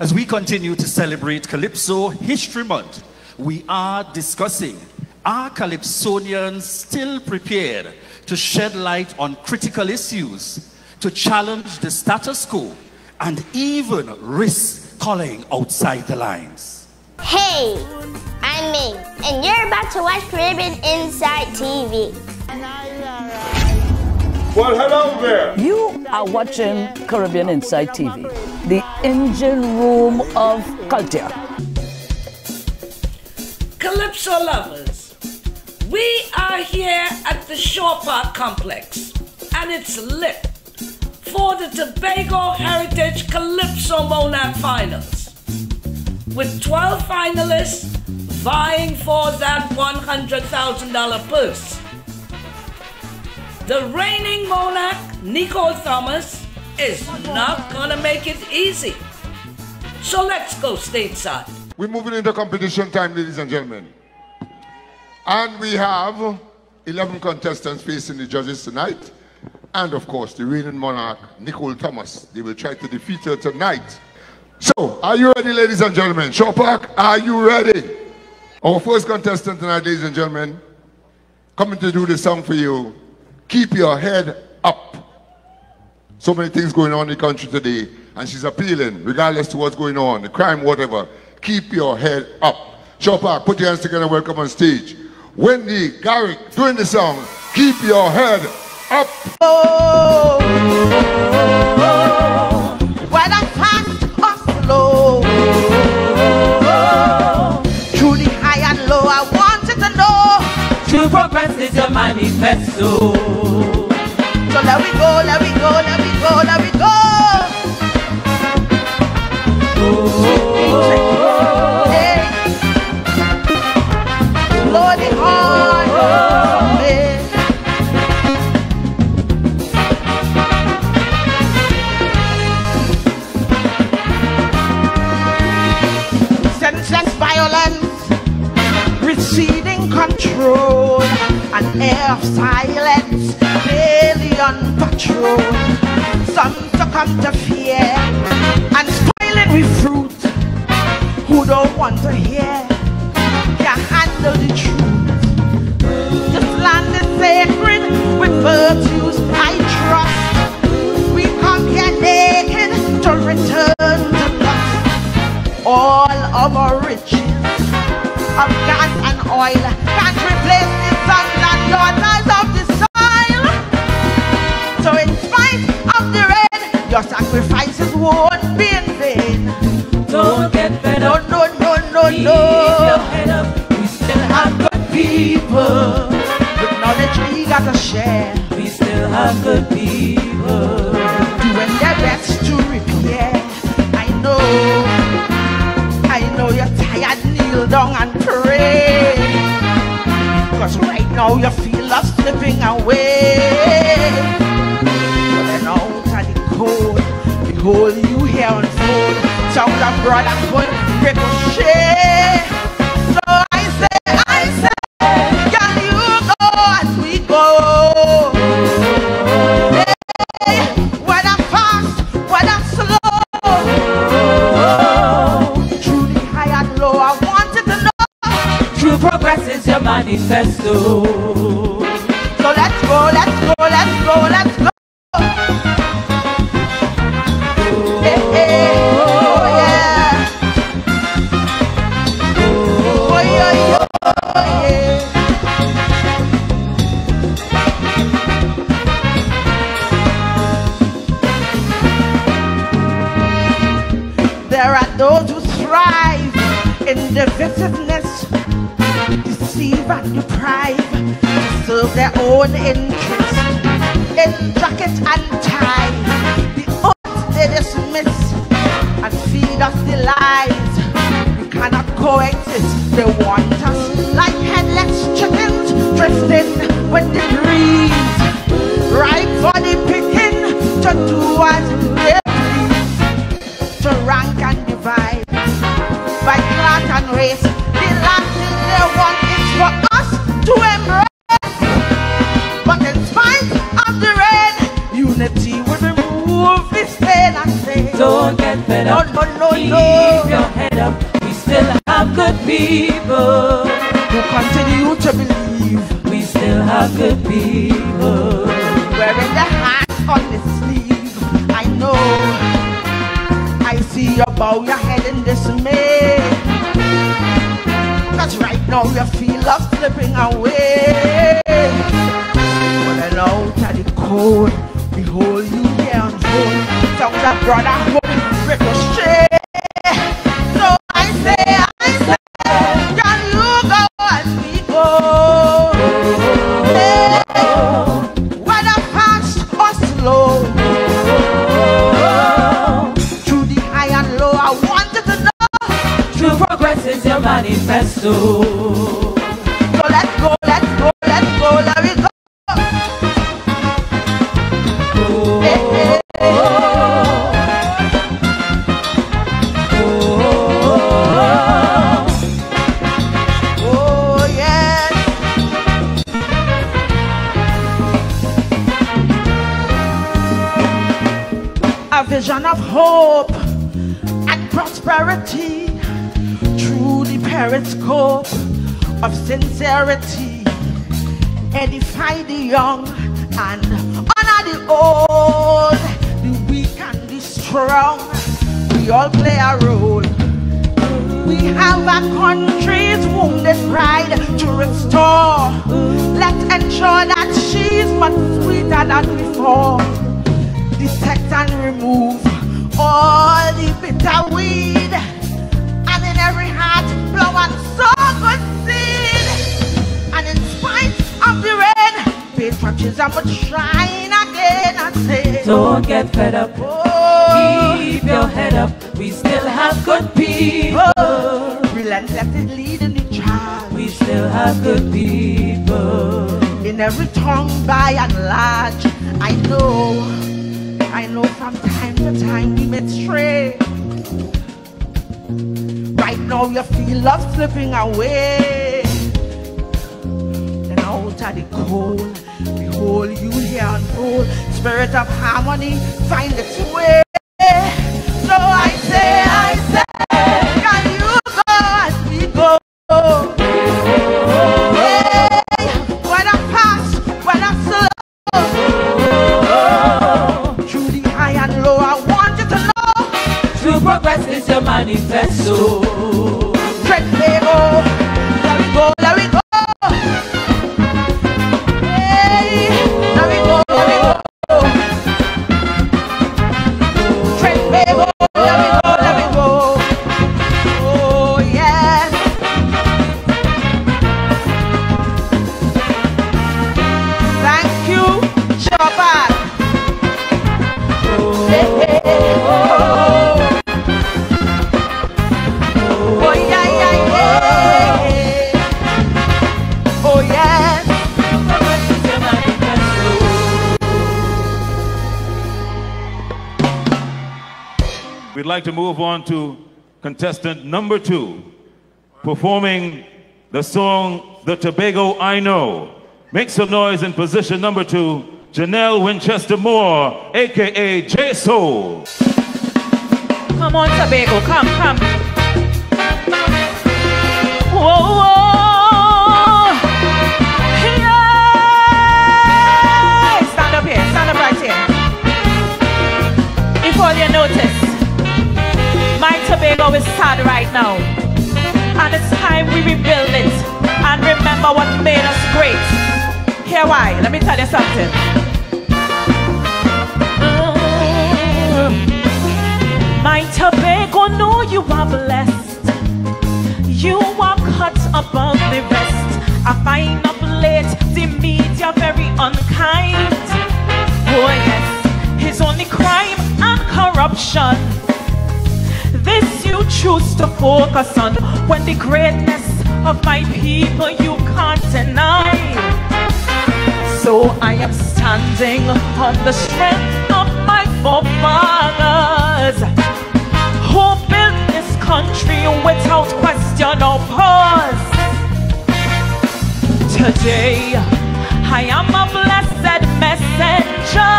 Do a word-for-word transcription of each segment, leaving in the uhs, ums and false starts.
As we continue to celebrate Calypso History Month, we are discussing, are Calypsonians still prepared to shed light on critical issues, to challenge the status quo, and even risk calling outside the lines? Hey, I'm Ming, and you're about to watch Caribbean Insight T V. And I'm Laura. Well, hello there. You are watching Caribbean Insight T V, the engine room of culture. Calypso lovers, we are here at the Shore Park Complex, and it's lit for the Tobago Heritage Calypso Monarch Finals, with twelve finalists vying for that one hundred thousand dollar purse. The reigning monarch, Nicole Thomas, is not gonna make it easy. So let's go stateside. We're moving into competition time, ladies and gentlemen. And we have eleven contestants facing the judges tonight. And of course, the reigning monarch, Nicole Thomas. They will try to defeat her tonight. So, are you ready, ladies and gentlemen? Shaw Park, are you ready? Our first contestant tonight, ladies and gentlemen, coming to do the song for you, Keep Your Head Up. So many things going on in the country today, and she's appealing, regardless to what's going on, the crime, whatever. Keep your head up. Shaw Park, put your hands together and welcome on stage Wendy Garrick, doing the song, Keep Your Head Up. Oh, oh, oh, oh. When I can't hustle, oh, oh, oh. Truly high and low, I wanted to know. True progress is your manifesto. So let we go, let we go, let we go, let we go. Oh, hey. Lord, the heart, oh, hey. Senseless violence, receding control, an air of silence. On patrol, some succumb to fear and spoiling with fruit who don't want to hear, can't handle the truth. This land is sacred with virtues I trust. We come here naked to return to dust. All of our riches of gas and oil can't replace the sons and daughters of the sun. So in spite of the rain, your sacrifices won't be in vain. Don't get fed up. No, no, no, no, no. Keep your head up. We still have good people. The knowledge we gotta share. We still have good people. Doing their best to repair. I know. I know you're tired. Kneel down and pray. Because right now you feel us slipping away. Cold. Behold you here unfold. Sound of broad and good ricochet. So I say, I say, can you go as we go? Hey, whether fast, whether slow, truly high and low, I wanted to know. True progress is your manifesto. So let's go, let's go, let's go, let's go. Divisiveness, deceive and deprive, to serve their own interest, in jacket and tie, the oaths they dismiss, and feed us the lies, we cannot coexist, they want us like headless chickens, dressed in with the breeze, right for the picking, to do as they please, to rank and divide, by class and race, the last thing they want is for us to embrace. But in spite of the rain, unity will remove this pain and pain. Don't get fed up. No, no, no, Keep no. your head up. We still have good people who continue to believe. We still have good people wearing the hat on the sleeve. I know. I see you bow your head in dismay. 'Cause right now you feel us slipping away. But out at the cold, we hold you here on hold. Sounds that brother holding ricochet. So I say, I say, can you go as we go? Hey, whether fast or slow, through the high and low, I wanted to know. True progress is your manifesto. Of hope and prosperity through the periscope of sincerity, edify the young and honor the old, the weak and the strong. We all play a role. We have our country's wounded pride to restore. Let's ensure that she's much sweeter than before. Detect and remove all the bitter weed, and in every heart blow and sow good seed. And in spite of the rain, patriotism would shine again and say, don't get fed up. Oh, keep your head up. We still have good people. Oh, relentlessly leading the charge. We still have good people. In every tongue, by and large, I know. I know from time to time we may stray. Right now you feel love slipping away. And out of the cold, behold you here and hold. Spirit of harmony, find its way. So I say, I say, can you go as we go? Hey, when I pass, when I slow. Progress is your manifesto. Straight way go, there we go, there we go. Hey, there we go, there we go. Straight way go, there we go, there we go. Oh yeah. Thank you, Shaw Park. Hey, hey, hey. We'd like to move on to contestant number two, performing the song, The Tobago I Know. Make some noise in position number two, Janelle Winchester Moore, A K A J-Soul. Come on, Tobago, come, come. Whoa, whoa. Yeah! Stand up here, stand up right here. If all you notice, my Tobago is sad right now, and it's time we rebuild it and remember what made us great. Here why, let me tell you something. Mm. My Tobago, know you are blessed. You are cut above the rest. I find up late, the media very unkind. Oh yes, his only crime and corruption. This you choose to focus on, when the greatness of my people you can't deny. So I am standing on the strength of my forefathers, who built this country without question or pause. Today I am a blessed messenger.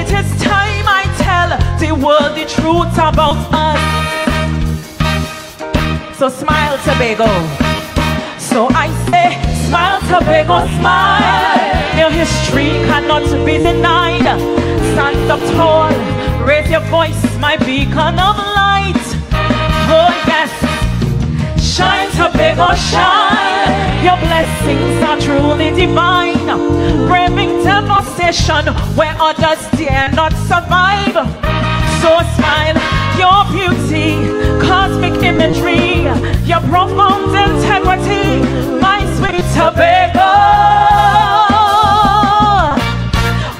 It is time I tell the world the truth about us. So smile, Tobago. So I say, smile, Tobago, smile. Your history cannot be denied. Stand up tall, raise your voice, my beacon of light. Oh yes, shine, Tobago, shine. Your blessings are truly divine. Braving devastation where others dare not survive. So smile, your beauty, cosmic imagery, your profound integrity, my sweet Tobago.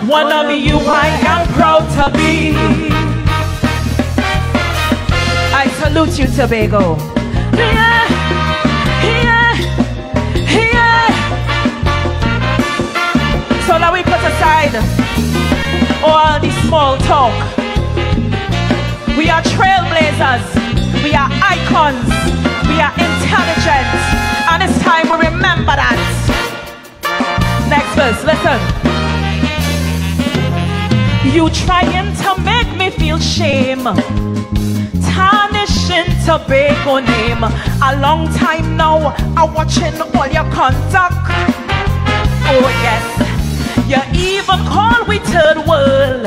One of you I am proud to be. I salute you, Tobago. Yeah, yeah, yeah. So now we put aside all the small talk. We are trailblazers. We are icons. We are intelligent. And it's time we remember that. Next verse, listen. You trying to make me feel shame, tarnishing Tobago name. A long time now, I'm watching all your conduct. Oh yes, you even call we third world,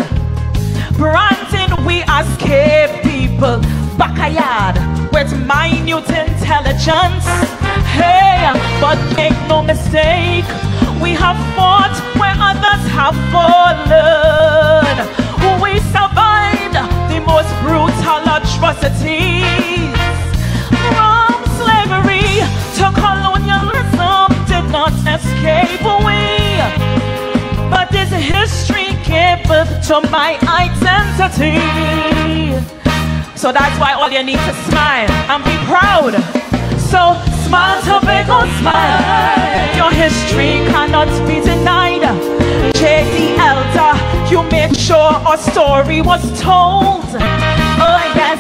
branding we as cave people. Backyard with minute intelligence. Hey, but make no mistake, we have fought where others have fallen. We survived the most brutal atrocities. From slavery to colonialism did not escape we. But this history gave birth to my identity. So that's why all you need to smile and be proud. So smile, Tobago, smile. Your history cannot be denied. J D. Elder, you made sure our story was told. Oh yes,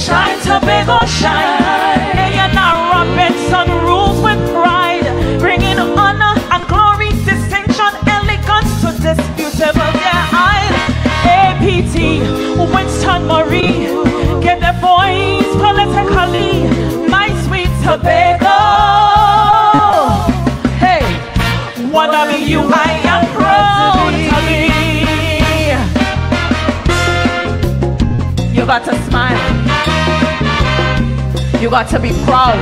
shine, Tobago, shine. They are not rockets on rules with pride, bringing honor and glory, distinction, elegance to this beautiful their eye. A P T, Winston Marie, get their voice politically. Tobago, hey, one of you I am proud to be. You got to smile. You got to be proud.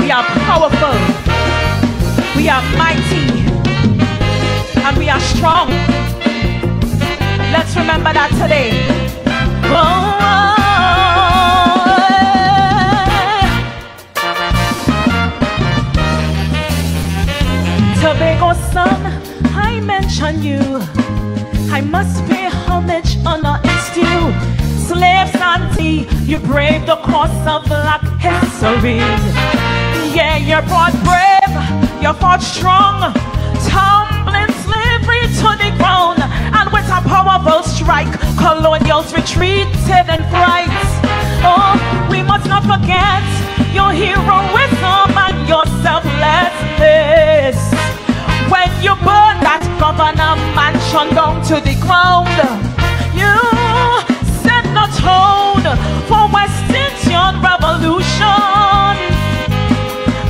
We are powerful. We are mighty. And we are strong. Let's remember that today. Oh, oh. Tobago son, I mention you. I must pay homage, honor is due. Slave Santi, you braved the course of black history. Yeah, you fought brave, you fought strong, tumbling slavery to the ground. And with a powerful strike, colonials retreated in fright. Oh, we must not forget your heroism and your selflessness. When you burn that governor mansion down to the ground, you set the tone for West Indian revolution,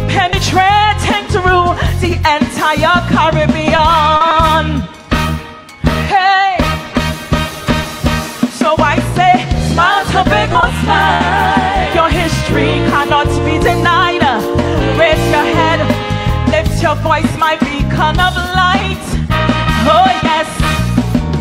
penetrating through the entire Caribbean. Hey, so I say, smile, Tobago, smile. Your history cannot be denied. Raise your head, lift your voice, my people. Of light, oh yes,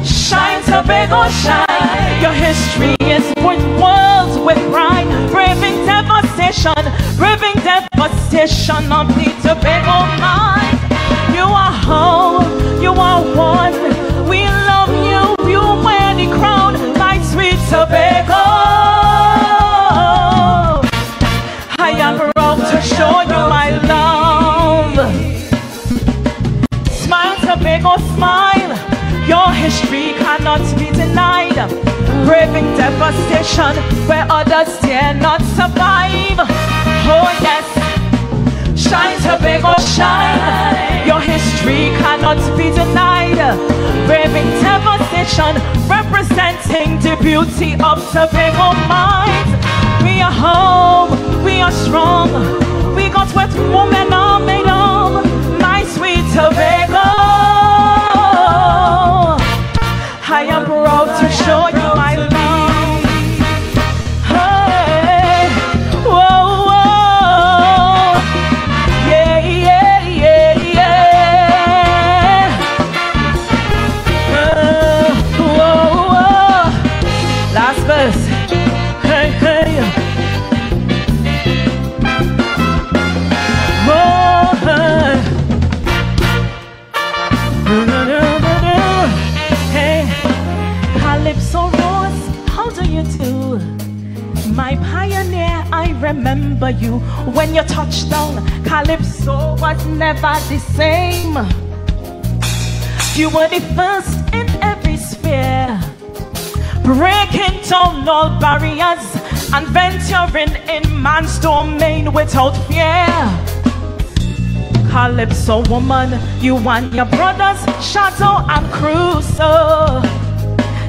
shine, Tobago, shine. Your history is with worlds with pride, braving devastation, braving devastation of the Tobago mind. You are whole, you are one. We love you, you wear the crown, my sweet Tobago. I am proud to show you my love. Tobago, smile. Your history cannot be denied. Braving devastation where others dare not survive. Oh yes, shine, Tobago, shine. Your history cannot be denied. Braving devastation, representing the beauty of Tobago mind. We are home, we are strong. We got with women all made up. My sweet Tobago, I am proud to show you my love. Remember you when you touched down. Calypso was never the same. You were the first in every sphere, breaking down all barriers and venturing in man's domain without fear. Calypso woman, you and your brothers Shadow and Crusoe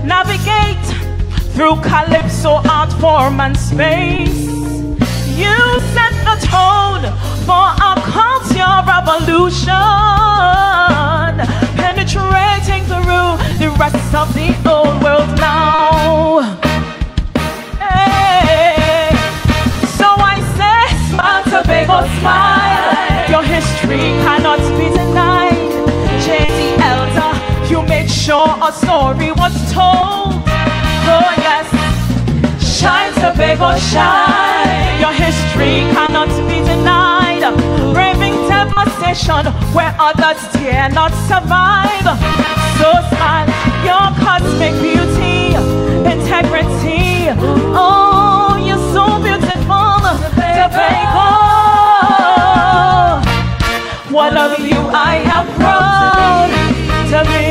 navigate through Calypso art form and space. You set the tone for our culture revolution, penetrating through the rest of the old world now. Hey. So I say, smile, Tobago, smile. Your history cannot be denied. J D. Elder, you made sure our story was told. Oh yes, shine, Tobago, shine. Your history cannot be denied. Braving devastation where others dare not survive. So smile, your cosmic beauty, integrity. Oh, you're so beautiful, Tobago. What of you I am proud to be.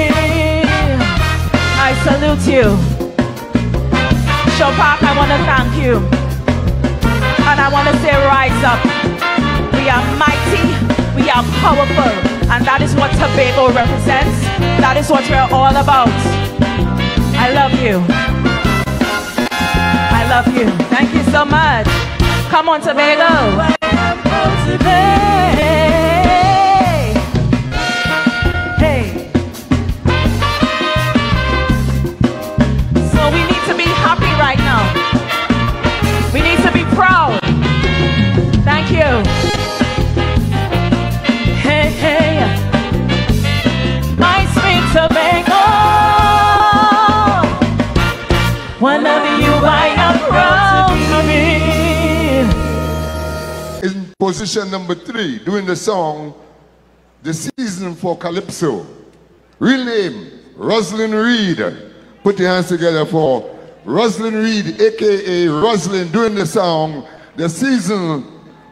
I salute you. Shaw Park, I want to thank you. And I want to say, rise up. We are mighty, we are powerful, and that is what Tobago represents. That is what we're all about. I love you. I love you. Thank you so much. Come on, Tobago. Hey. Hey. So we need to be happy right now. We need to be proud. Thank you. Hey, hey. My sweet Tobago. One of you I am proud to be. In position number three, doing the song, The Season for Calypso. Real name, Roslyn Reed. Put your hands together for Roslyn Reed, a k a. Roslyn, doing the song, The Season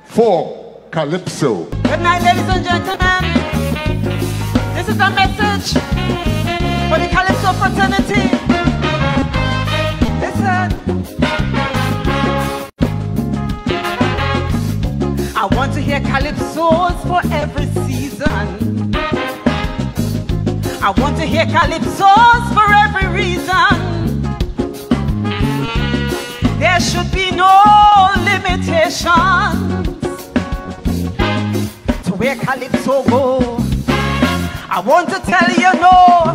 for Calypso. Good night, ladies and gentlemen. This is a message for the Calypso fraternity. Listen. I want to hear calypsos for every season. I want to hear calypsos for every reason. There should be no limitations to where calypso go. I want to tell you no.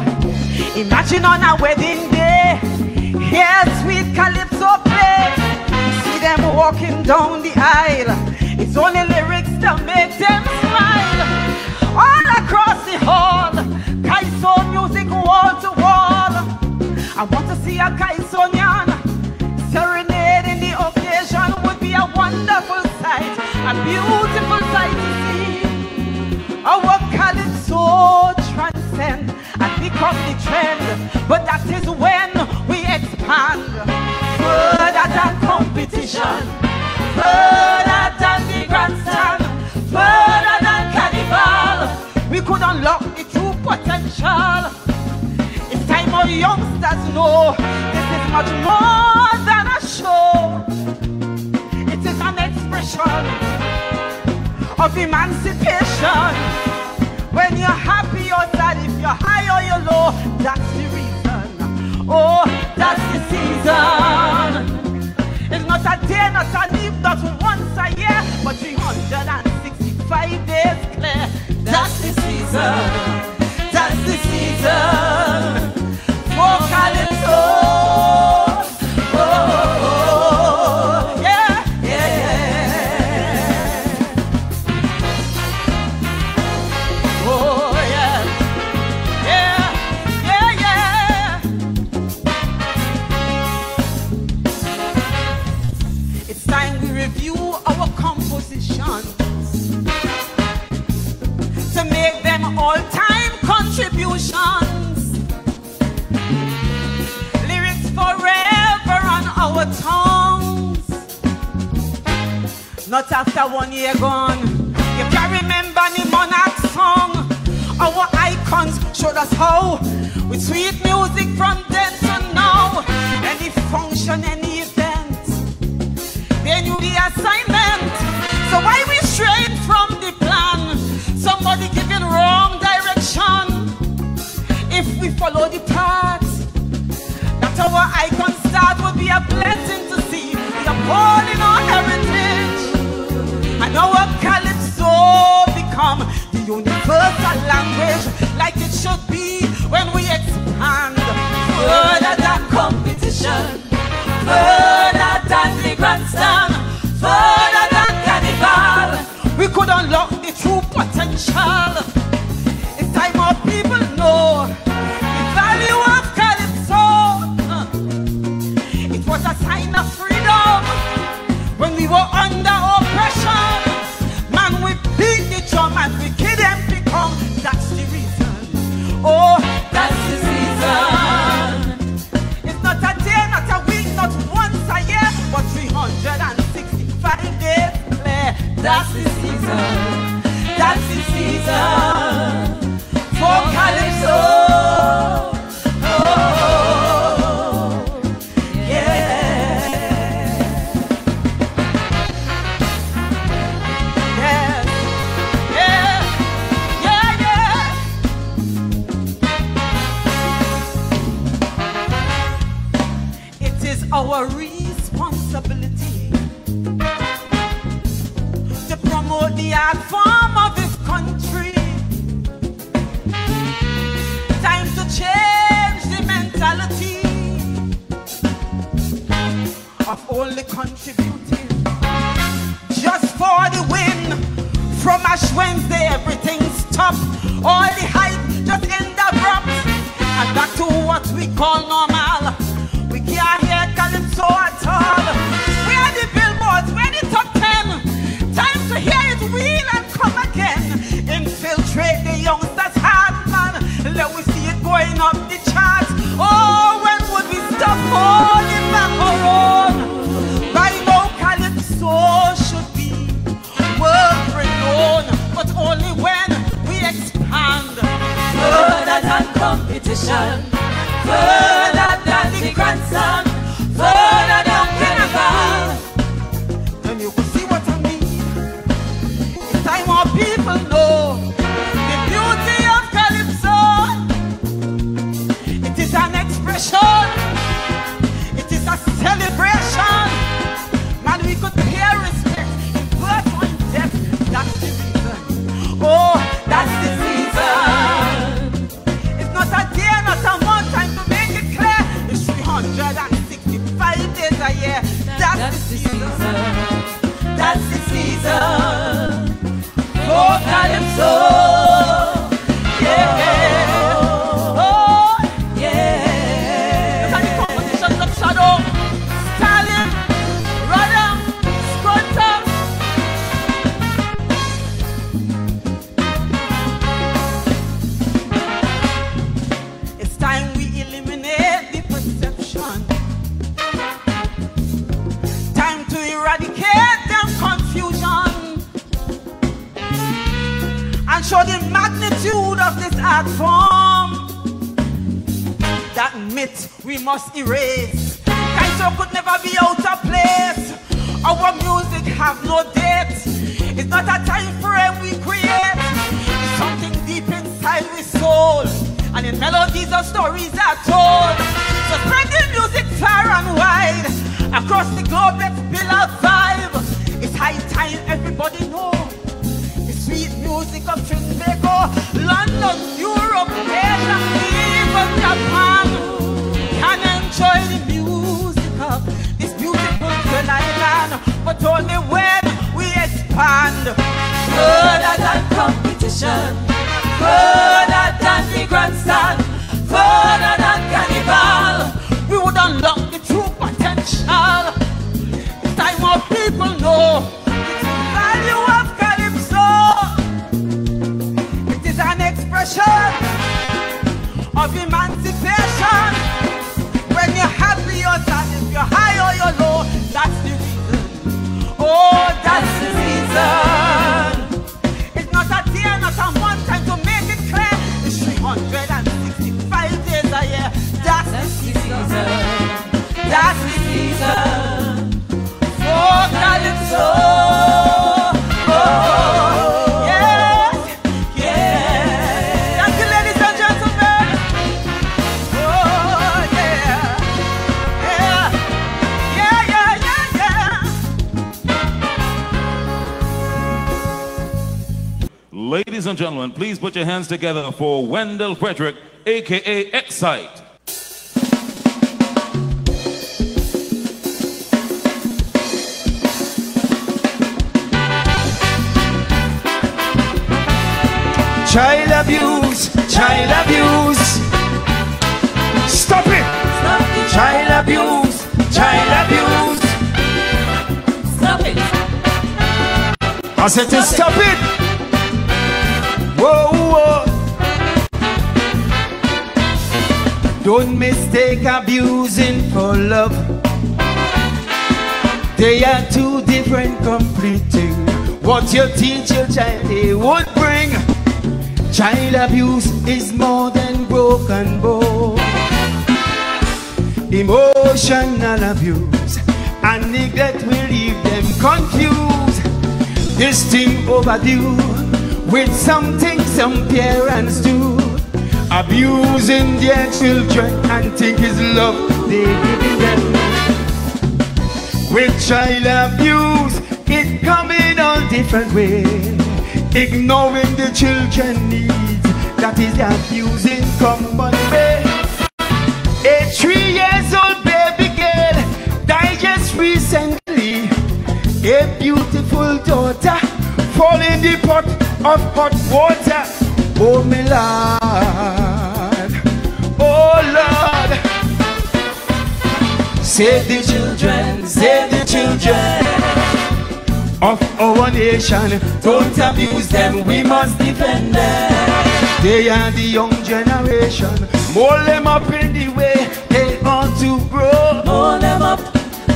Imagine on a wedding day, hear sweet calypso play. You see them walking down the aisle. It's only lyrics that make them smile. All across the hall, calypso music wall to wall. I want to see a calypsonian. Serenading the occasion would be a wonderful sight, a beautiful sight to see. Our calypso transcend and become the trend, but that is when we expand further than competition, further than the grandstand, further than carnival. We could unlock the true potential. It's time our youngsters know this is much more than. It is an expression of of emancipation. When you're happy or sad, if you're high or you're low, that's the reason. Oh, that's the season. It's not a day, not an eve, not once a year, but three hundred sixty-five days clear. That's the season. That's the season for Calypso. All-time contributions, lyrics forever on our tongues. Not after one year gone, you can remember the monarch song. Our icons showed us how, with sweet music from then to now. Any function, any event, they knew the assignment. So why we strayed from the plan? Somebody giving wrong direction. If we follow the path that our icon start, will be a blessing to see. We are born in our heritage, and our calypso become the universal language, like it should be when we expand further than competition, further than the grandstand, further than carnival. We could unlock the true potential. It's time more people know the value of Calypso. It was a sign of freedom when we were under oppression. Man, we beat the drum and we kill them become. That's the reason. Oh, that's the season. It's not a day, not a week, not once a year, but three hundred sixty-five days. That's the season, that's the season for Calypso. Oh, yeah. Yeah, yeah, yeah, yeah. It is our responsibility to promote the art form of this country. Time to change the mentality of only contributing just for the win. From Ash Wednesday, everything stopped. All the hype just end abrupt. And back to what we call normal. We can't hear Calypso at all. We are the billboards, we're the top ten. Time to hear it wheel and come again. Infiltrate the youngsters' heart, man. Let we see it going up the charts. Oh, when would we stop holding back our own? By now, Calypso should be world renowned, but only when we expand further than competition, further than the grandson, further than carnival. More people know the beauty of Calypso. It is an expression, it is a celebration. Man, we could pay respect in birth or in death. That's the season. Oh, that's the season. It's not a day, not a month, time to make it clear. It's three hundred sixty-five days a year. That's, that's the season. season. That's the season. Oh, Calypso, yeah, yeah, oh, yeah. Look at the compositions of Shadow, Stalin, Radam, Scrotum. It's time we eliminate the perception. Time to eradicate them confusion. And show the magnitude of this art form. That myth we must erase. Calypso could never be out of place. Our music have no date. It's not a time frame. across the globe, let's build our vibe. It's high time everybody know the sweet music of Trinidad, London, Europe, Asia, even Japan can enjoy the music of this beautiful Trinidad. But only when we expand further than competition, further than the grandstand, further than carnival, we would unlock the true potential. It's time our people know the value of Calypso. It is an expression of emancipation. When you're happy or sad, if you're high or you're low, that's the reason. Oh, that's the reason. It's not a day, not a month, time to make it clear. It's three hundred sixty-five days a year. That's the season, that's the season for Calypso. Oh, yes, yes. Thank you, ladies and gentlemen. Oh, yeah, yeah, yeah, yeah, yeah, yeah. Ladies and gentlemen, please put your hands together for Wendell Frederick, A K A Excite. Child abuse, child abuse. Stop it! Stop it. Child abuse, child abuse. Stop it! I said to stop it! Whoa, whoa. Don't mistake abusing for love. They are two different complete things. What you teach your child, they won't bring. Child abuse is more than broken bone. Emotional abuse and neglect will leave them confused. This thing overdue with something some parents do. Abusing their children and think it's love they give them. With child abuse, it comes in all different ways. Ignoring the children's needs, that is abusing common way. A three years old baby girl died just recently. A beautiful daughter fall in the pot of hot water. Oh my Lord, oh Lord. Save the children, save the children of our nation. Don't abuse them, we must defend them. They are the young generation. Mold them up in the way they want to grow. Mold them up,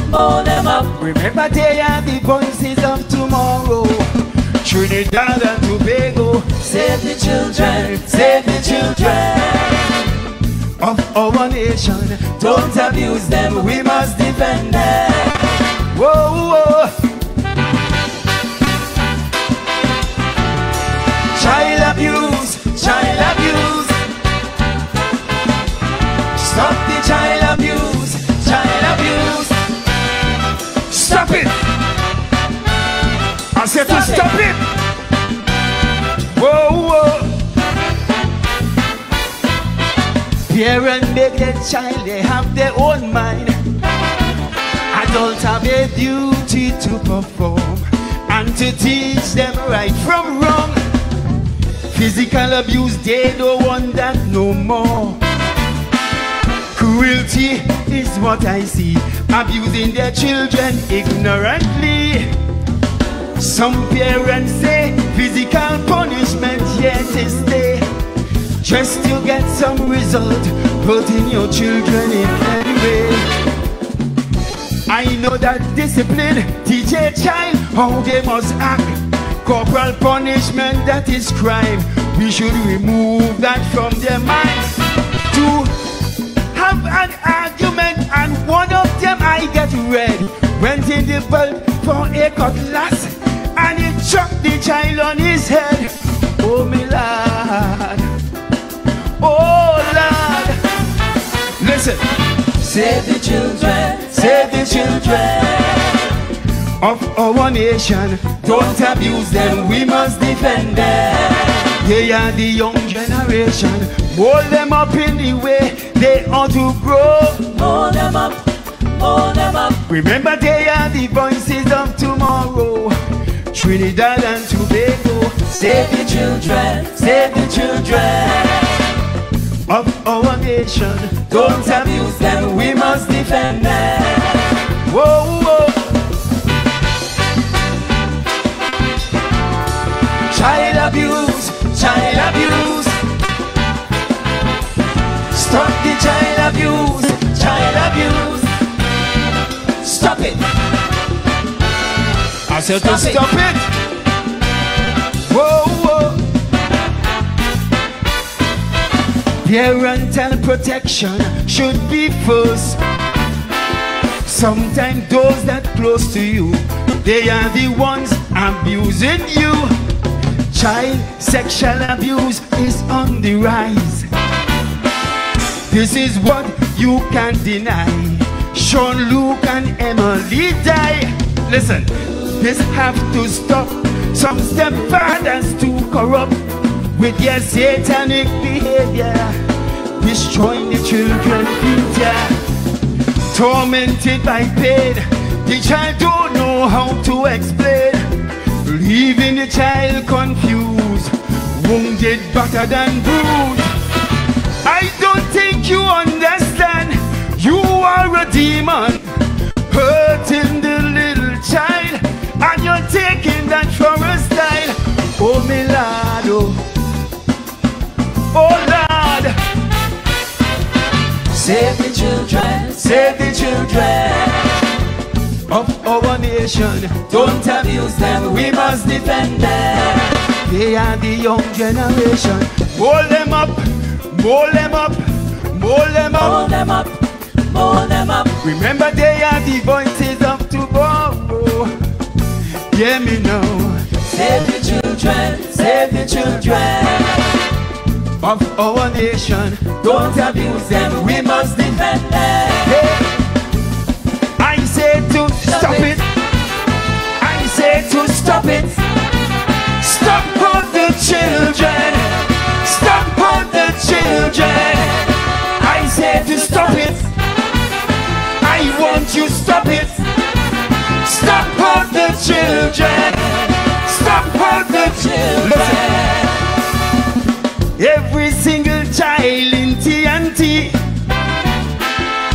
mold them up. Remember they are the voices of tomorrow. Trinidad and Tobago. Save the children, save the children of our nation. Don't abuse them, we must defend them. Whoa, whoa. Child abuse, child abuse. Stop the child abuse, child abuse. Stop it! I said to stop it! Whoa, whoa. Parents make their child, they have their own mind. Adults have a duty to perform and to teach them right from wrong. Physical abuse, they don't want that no more. Cruelty is what I see. Abusing their children ignorantly. Some parents say physical punishment yet to stay. Just to get some result, putting your children in any way. I know that discipline teach a child how they must act. Corporal punishment, that is crime. We should remove that from their minds. To have an argument and one of them I get red, went in the belt for a cutlass and it chopped the child on his head. Oh my Lord, oh Lord. Listen. Save the children. Save the children of our nation. Don't abuse them, we must defend them. They are the young generation. Hold them up in the way they ought to grow. Hold them up, hold them up. Remember they are the voices of tomorrow. Trinidad and Tobago. Save the children, save the children of our nation. Don't abuse them, we must defend them. Whoa, whoa. Child abuse, child abuse. Stop the child abuse, child abuse. Stop it. I said to stop it. Whoa, whoa. Parental protection should be first. Sometimes those that close to you, they are the ones abusing you. Child sexual abuse is on the rise. This is what you can't deny. Sean, Luke and Emily die. Listen. This have to stop. Some stepfathers too corrupt with their satanic behavior, destroying the children's future. Tormented by pain, the child don't know how to explain, leaving the child confused, wounded, battered and bruised. I don't think you understand. You are a demon hurting the little child. And you're taking that for a style. Oh, my lord, oh. Oh, Lord. Save the children, save the children of our nation. Don't abuse them, we must defend them. They are the young generation. Mold them up, mold them up, mold them up. Mold them up, mold them up. Remember they are the voices of tomorrow. Yeah, me know. Save the children, save the children of our nation. Don't abuse them, we must defend them. Yeah. I say to stop, stop it. it. I say to stop it. Stop all the children. Stop all the children. I say to stop it. I want you stop it. Stop all the children. Stop all the children. Every single child in T N T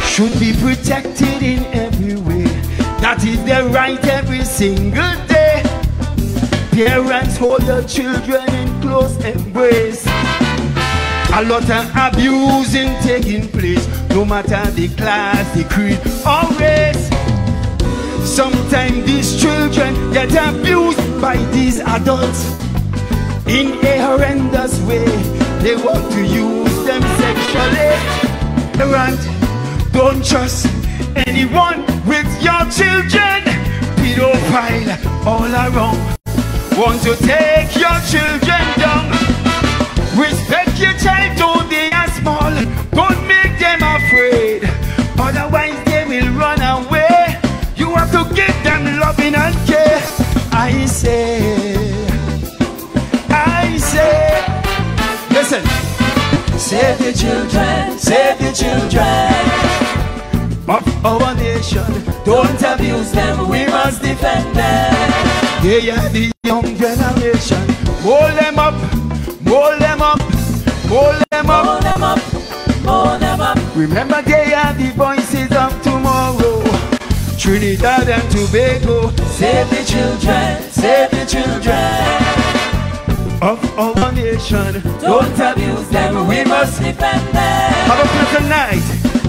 should be protected in every way. That is their right every single day. Parents hold their children in close embrace. A lot of abusing taking place, no matter the class, the creed, or race. Sometimes these children get abused by these adults in a horrendous way. They want to use them sexually. Parents, don't trust anyone with your children. Pedophile all around want to take your children down. Respect your child though they are small. Don't make them afraid, otherwise they will run away. To give them loving and care. I say, I say, listen. Save the children, save the children of our nation. Don't abuse them, we must defend them. They are the young generation. Mold them up, mold them up, mold them up, mold them up, mold them up. Remember they are the voices of tomorrow. Trinidad and Tobago. Save the children, save the children of our nation. Don't abuse them, we must defend them. Have a pleasant night.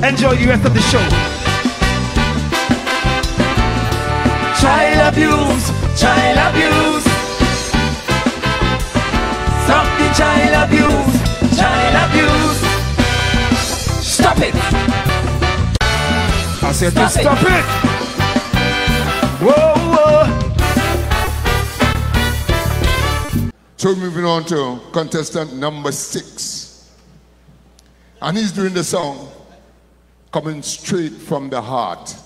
Enjoy the rest of the show. Child abuse, child abuse. Stop the child abuse, child abuse. Stop it. I said to stop it. Whoa, whoa. So moving on to contestant number six. And he's doing the song, coming straight from the heart.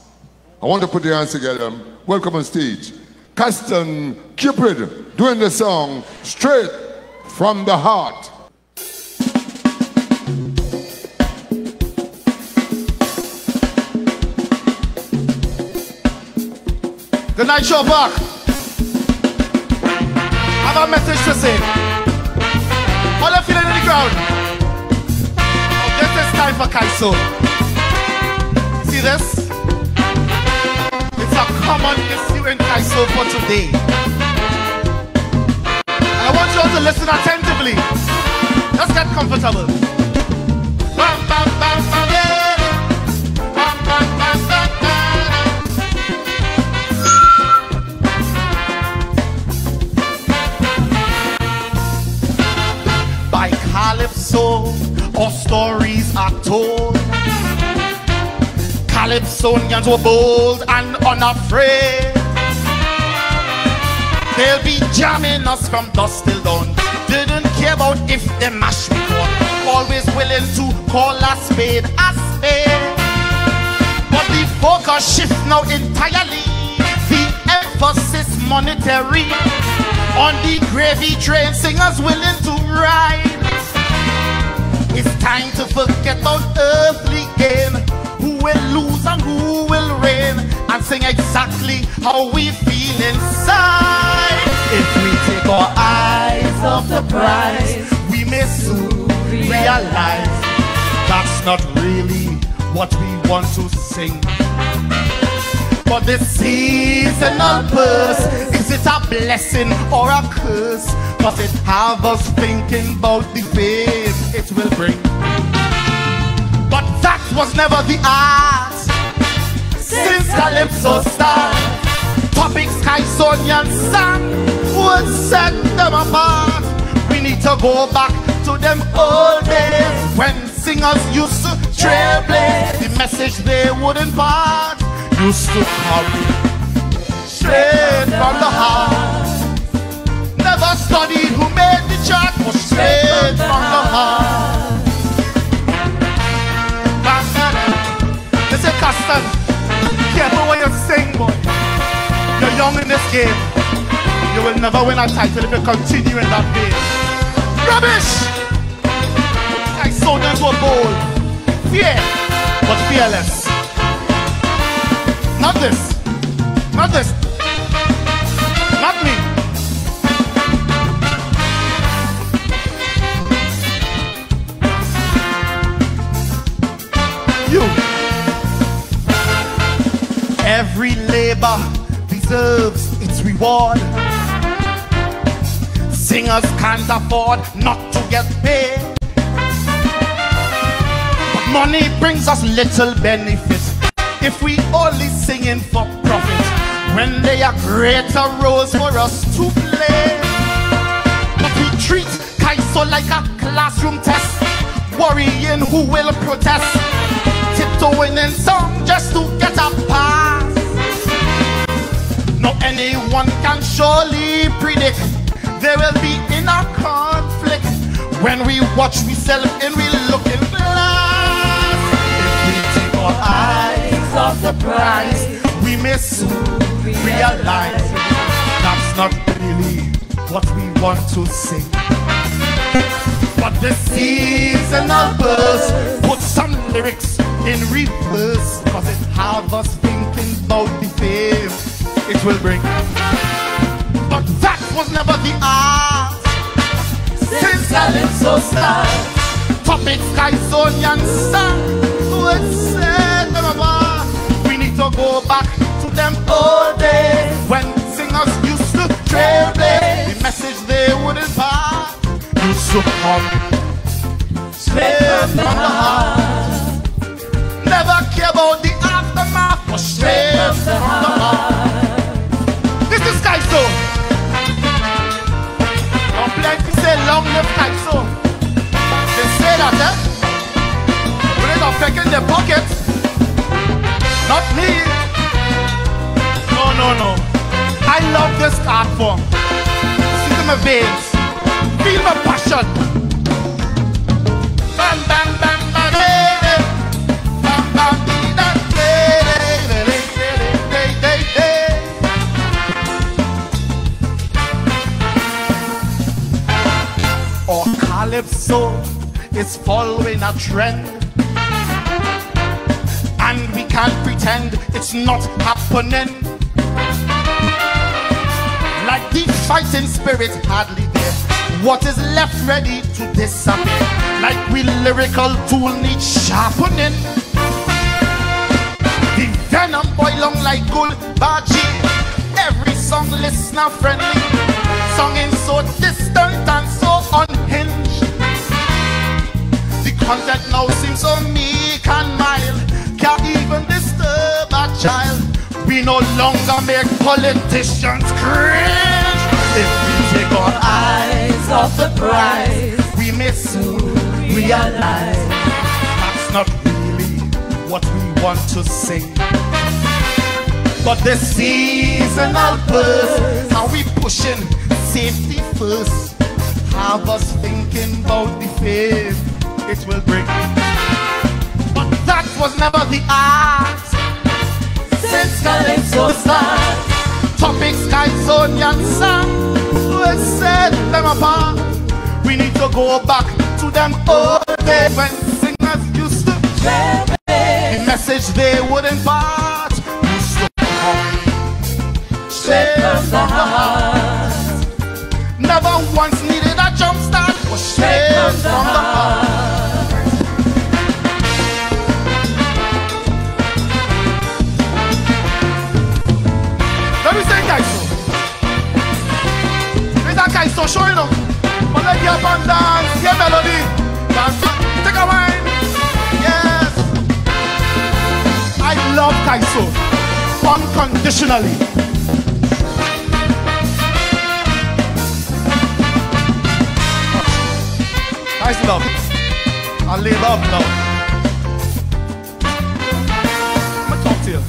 I want to put your hands together. Welcome on stage, Caston Cupid, doing the song Straight from the Heart. Good night, Shaw Park. I have a message to say. All the feeling in the crowd. I guess it's time for J-Soul. See this? It's a common issue in J-Soul for today. And I want you all to listen attentively. Let's get comfortable. Bam, bam, bam, bam, yeah. Bam, bam, bam, bam, bam. By Calypso, our stories are told. Calypsonians were bold and unafraid. They'll be jamming us from dusk till dawn. Didn't care about if they mash me corn. Always willing to call a spade a spade. But the focus shifts now entirely. The emphasis monetary. On the gravy train, singers willing to ride. It's time to forget about earthly gain. Who will lose and who will reign, and sing exactly how we feel inside. If we take our eyes off the prize, we may soon realize that's not really what we want to sing. For this seasonal burst, is it a blessing or a curse? Cause it have us thinking about the fame it will bring. But that was never the art since Calypso started. Topics Calypsonians sang would set them apart. We need to go back to them old days when singers used to trailblaze the message they would impart. Used to come straight from the heart. Never studied who made the chart, was straight from the heart. This is Caston. Careful what you sing, boy. You're young in this game. You will never win a title if you continue in that vein. Rubbish! I saw them go bold. Fear, but fearless. Not this, not this, not me. You. Every labor deserves its reward. Singers can't afford not to get paid. But money brings us little benefit. If we only singing for profit, when there are greater roles for us to play. But we treat J-Soul like a classroom test, worrying who will protest, tiptoeing in song just to get a pass. Not anyone can surely predict there will be inner conflict. When we watch ourselves and we look in glass, if we take our eyes of the prize, we may soon realize that's not really what we want to sing. But the seasonal burst put some lyrics in reverse, cause it have us thinking about the fame it will bring. But that was never the art since Calypso started. Topics Calypsonians sang would set them apart. To go back to them old days when singers used to trailblaze the message they would impart. Used to come straight from the heart. Never care about the aftermath, but straight from the heart. This is J-Soul. Don't plenty say long live J-Soul. They say that, eh? When they are packing their pockets. Not me. No, no, no. I love this art form. See my veins. Feel my passion. Bam, bam, bam, bam, baby. Bam, bam, bam, baby. Calypso is following a trend, and we can't pretend it's not happening. Like the fighting spirit hardly there, what is left ready to disappear. Like we lyrical tool need sharpening, the venom boiling like gold bargee. Every song listener friendly, song in so distant and so unhinged. The content now seems so meek and mild, can't even disturb a child. We no longer make politicians cringe. If we take our eyes off the prize, we may soon realize that's not really what we want to sing. But the seasonal burst, how we pushing safety first, have us thinking about the faith it will bring. But that was never the art. Since Calypso started, topics, Kaizonian song, we set them apart. We need to go back to them old days when singers used to share the message they wouldn't part. Used to come straight from the heart. Never once needed a jump start, but straight from the heart. So sure you know, but let your band dance, your melody, dance, take a wine, yes. I love Kaiso unconditionally. Nice love, I lay love now. I'ma talk to you.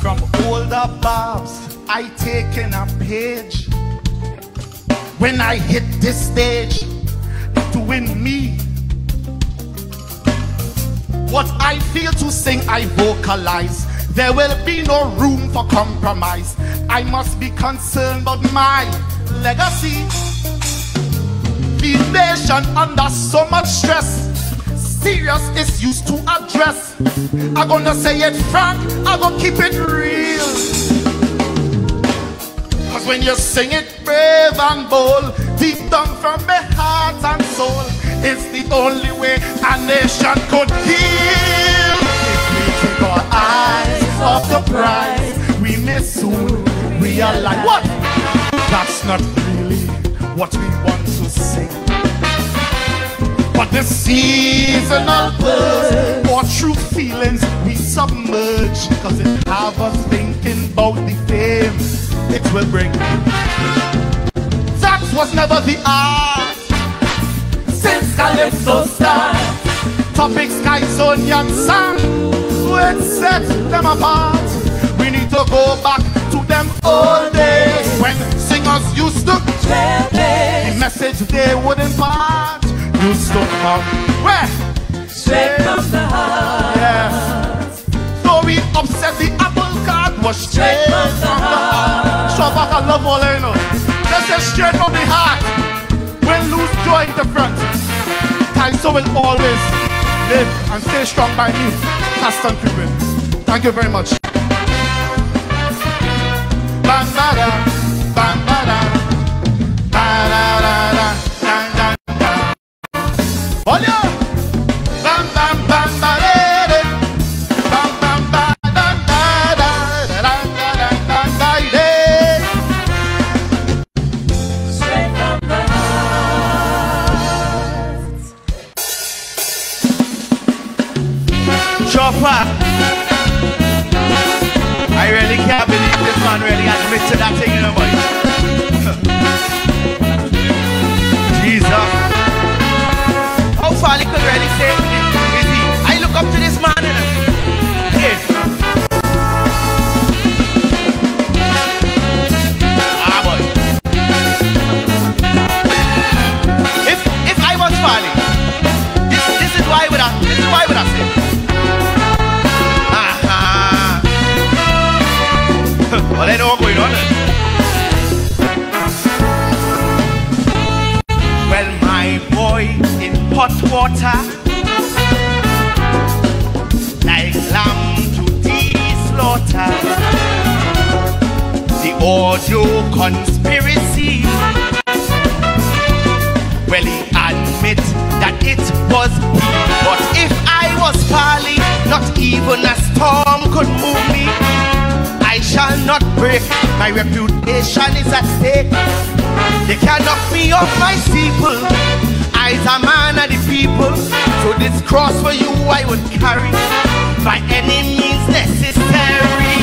From older barbs, I take in a page. When I hit this stage, it's doing me. What I feel to sing, I vocalize. There will be no room for compromise. I must be concerned about my legacy. The nation under so much stress, serious issues to address. I'm gonna say it frank, I'm gonna keep it real. When you sing it brave and bold, deep down from the heart and soul, it's the only way a nation could heal. If we take our eyes off the prize, we may soon realize what? That's not really what we want to sing. But the seasonal burst, our true feelings we submerge, cause it have us thinking about the fame it will bring. That was never the art. Since Calypso started, topics, Kaizonian song, it set them apart. We need to go back to them old days when singers used to share the message they wouldn't part. Used to come where? Straight from the heart. Yes. So we upset the apple cart, was straight from the heart. Shaw Park, I love all I know. Let's say straight from the heart. We'll lose joy in the front. Kaiso will always live and stay strong by me. Caston Cupid. Thank you very much. Bandada, bandada, bandada, bandada, bandada. Volume! I really can't believe this man really admitted to that thing in her voice. Jesus. How far he could really say is he? I look up to this man and hey. Ah boy. If if I was falling, this this is why would I this is why would I say. Well, they know what's going on. Well, my boy water like lamb to the slaughter. The audio conspiracy, well, he admit that it was me. But if I was falling, not even a storm could move me. I shall not break, my reputation is at stake. They can't knock me off my steeple. I's a man of the people, so this cross for you I would carry by any means necessary.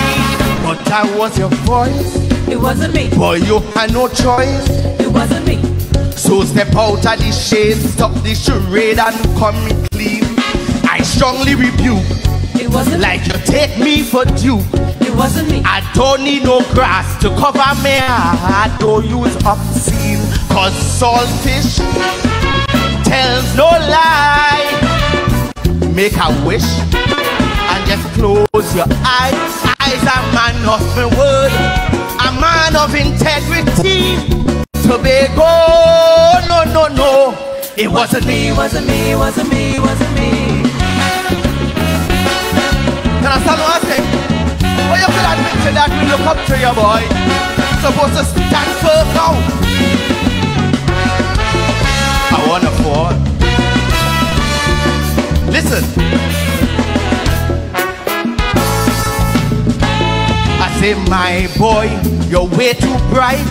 But I was your voice, it wasn't me. Boy, you had no choice, it wasn't me. So step out of the shade, stop the charade and come clean. I strongly rebuke, it wasn't like you take me for Duke, it wasn't me. I don't need no grass to cover me, I don't use obscene, cause saltfish tells no lie. Make a wish and just close your eyes. I's a man of my word, a man of integrity. Tobago, no, no, no, it wasn't me, wasn't me, wasn't me, wasn't me. Can I stand and say, well, you could admit to that we look up to your boy. Supposed to stand firm now. I wanna fall. Listen, I say, my boy, you're way too bright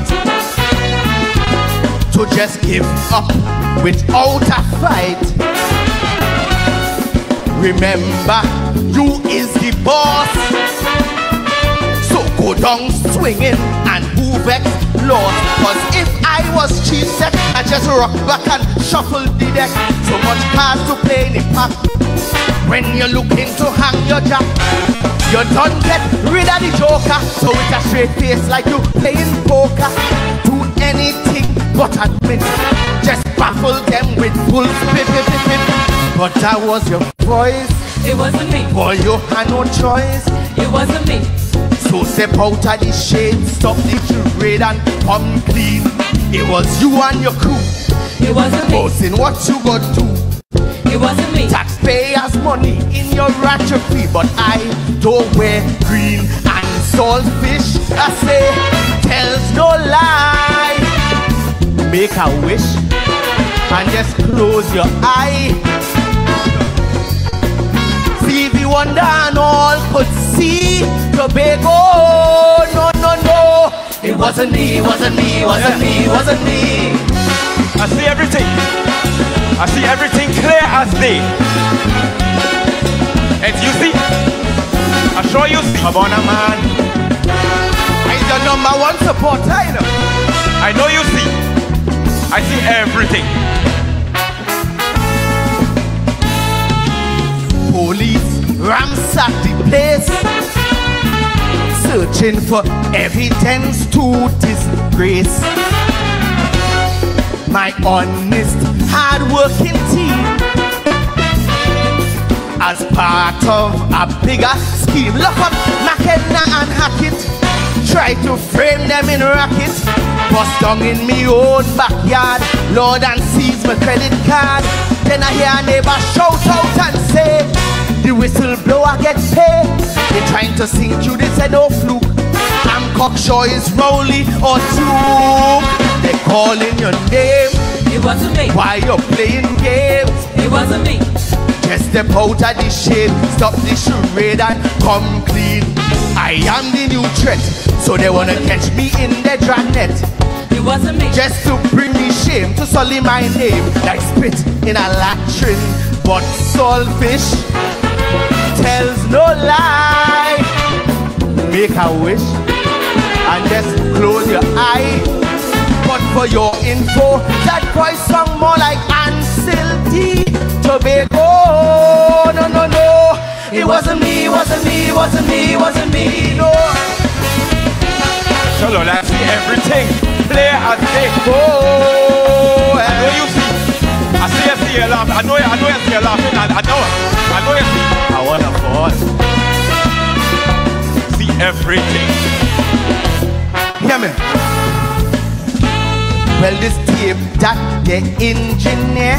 to just give up without a fight. Remember, you is the boss, so go down swinging and move it. Lord, cause if I was chief sec, I just rock back and shuffle the deck. So much cards to play in the pack. When you're looking to hang your jack, you don't get rid of the joker. So with a straight face like you playing poker, do anything but admit, just baffle them with full spit, spit, spit. But that was your voice, it wasn't me. Boy, you had no choice, it wasn't me. So step out of the shade, stop the charade and come clean. It was you and your crew. It wasn't me. Boasting what you got to. It wasn't me. Taxpayers' money in your ratchet fee, but I don't wear green and saltfish. I say, tells no lie. Make a wish and just close your eye. See the wonder and all could see. Tobago, no, no, no, it wasn't me, wasn't me, wasn't me, wasn't me. I see everything, I see everything clear as day. As you see, I sure you see. Come on, man, I'm your number one supporter, you know. I know you see, I see everything. Police ransack the place, searching for evidence to disgrace my honest, hard-working team as part of a bigger scheme. Lock up Mackenna and Hackett, try to frame them in rackets. Bust down in me own backyard, Lord, and seize my credit card. Then I hear a neighbor shout out and say, the whistleblower gets paid. They're trying to sing you, they say no fluke. I'm cocksure is Rowley or Duke. They're calling your name, it wasn't me. Why you're playing games, it wasn't me. Just step out of the shade, stop the charade and come clean. I am the new threat, so they wanna catch me in their drag net. It wasn't me. Just to bring me shame, to sully my name like spit in a latrine. But saltfish tells no lie. Make a wish and just close your eye. But for your info, that boy sung more like Anselty. Tobago, no, no, no, it wasn't me, wasn't me, wasn't me, wasn't me, no. So Lord, I see everything clear as day. Oh, I know you see, I see you see you laughing. I know you, I know you see you laughing. I, I know it, I know you see. I wanna fall. See everything. Hear me. Well, this tape that the engineer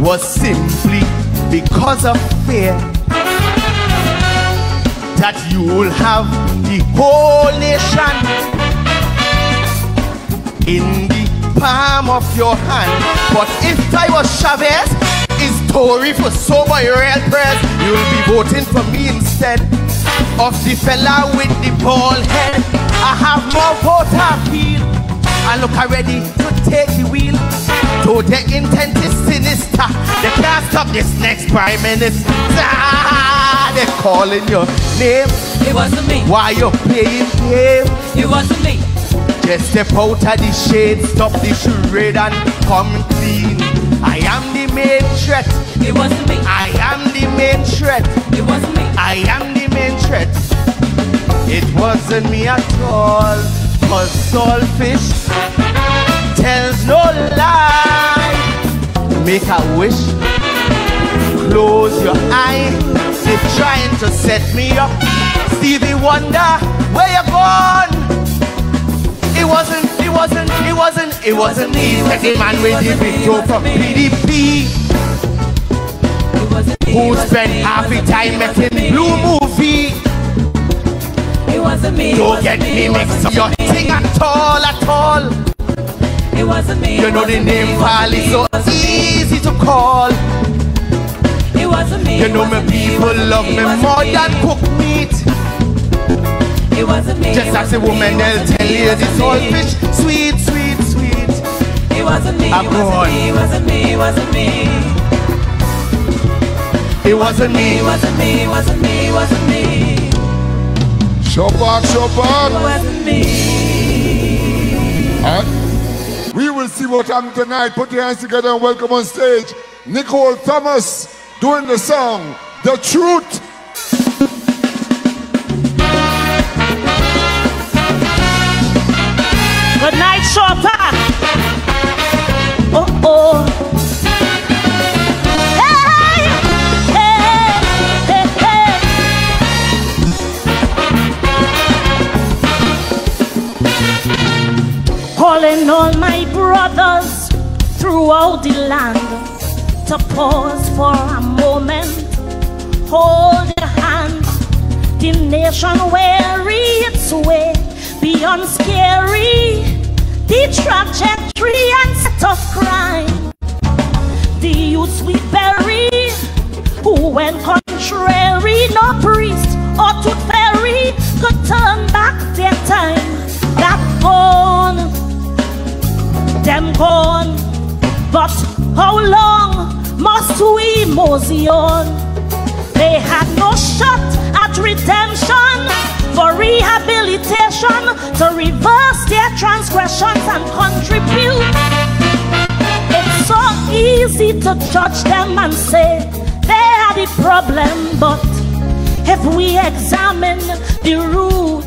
was simply because of fear that you will have the whole nation in the palm of your hand. But if Taiwo Chavez is Tory for sober real press, you'll be voting for me instead of the fella with the bald head. I have more voter appeal and look already to take the wheel. Though their intent is sinister, they can't stop this next prime minister. They're calling your name. It wasn't me. Why you playing game? It wasn't me. Just step out of the shade, stop the charade and come clean. I am the main threat. It wasn't me. I am the main threat. It wasn't me. I am the main threat. It wasn't me at all. Cause Saltfish tells no lie. Make a wish, close your eye. They're trying to set me up. Stevie Wonder, where you gone? It wasn't, it wasn't, it wasn't, it wasn't me. Second man with the video from P D P, who spent half the time making blue movie. It wasn't me. Don't get me mixed up your thing at all, at all. It wasn't me. You know the name Valley, so easy to call. Me, you know my people me, love me more me. Than cook meat. It wasn't me. Just as a woman, they'll tell you this old fish, sweet, sweet, sweet. It wasn't me. I'm gone. It wasn't me. It wasn't me. It wasn't me. It wasn't me. It wasn't me. It wasn't me. Shaw Park, Shaw Park. It wasn't me. And we will see what happens tonight. Put your hands together and welcome on stage Nicole Thomas, doing the song, The Truth. Good night, Shore Park. Oh, oh. Hey, hey, hey, hey. Calling all my brothers throughout the land to pause for a moment, hold your hand. The nation weary its way beyond scary, the trajectory and set of crime. The youths we bury, who went contrary, no priest or tooth fairy could turn back their time. That gone, them gone, but how long must we mosey on? They had no shot at redemption, for rehabilitation, to reverse their transgressions and contribute. It's so easy to judge them and say they are the problem, but if we examine the root,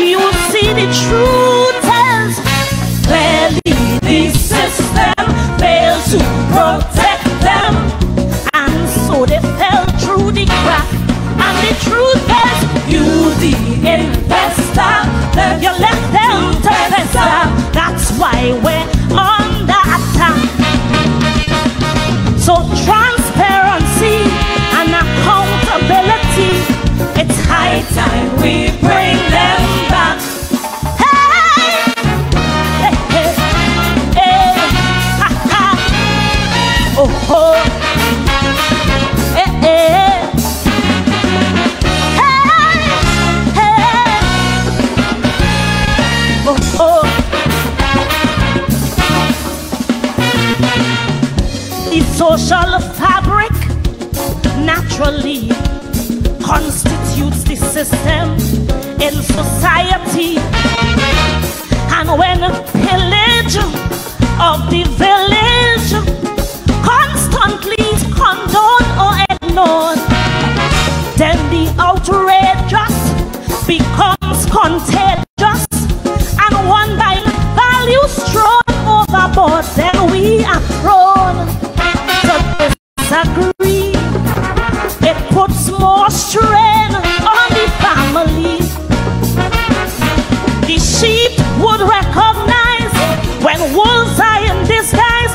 you'll see the truth is clearly the system failed to protect them, and so they fell through the crack. And the truth is, you the investor, you left them to fester. That's why we're under attack. So transparency and accountability, it's high time we bring them back. Oh, oh. Eh, eh. Hey, hey. Oh, oh. The social fabric naturally constitutes the system in society, and when a pillage of the village constantly condoned or ignored, then the outrageous becomes contagious, and one by values thrown overboard. Then we are prone to disagree. It puts more strain on the family. The sheep would recognize when wolves are in disguise,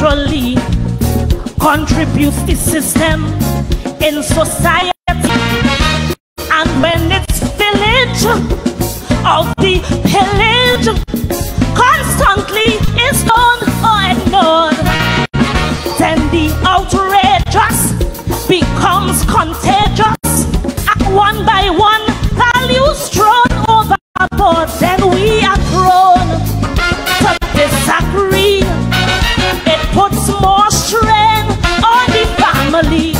naturally contributes the system in society. And when it's village of the pillage constantly is known or ignored, then the outrageous becomes contagious, and one by one values thrown overboard. Then we are thrown to disagree. It puts more strain on the family.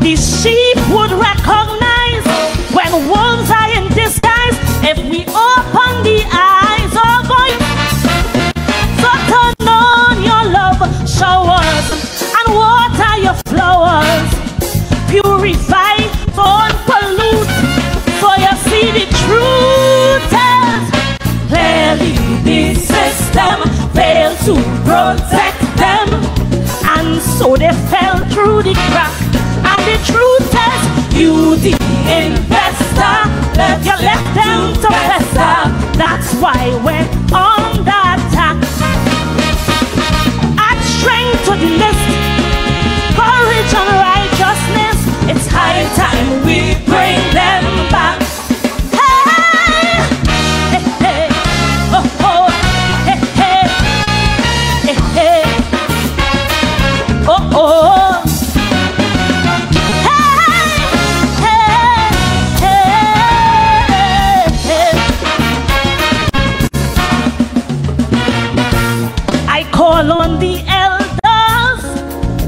The sheep would recognize when wolves are in disguise if we open the eyes of boys. So turn on your love showers and water your flowers. Purify, don't pollute, so you see the truth is clearly the system failed to protect them, and so they fell through the crack. The truth is, you the investor, left you left them to fester. That's why we're on the attack. Add strength to the list, courage and righteousness. It's high time we bring them back. Hey, hey, hey, oh, oh, hey, hey, hey, hey, oh, oh. On the elders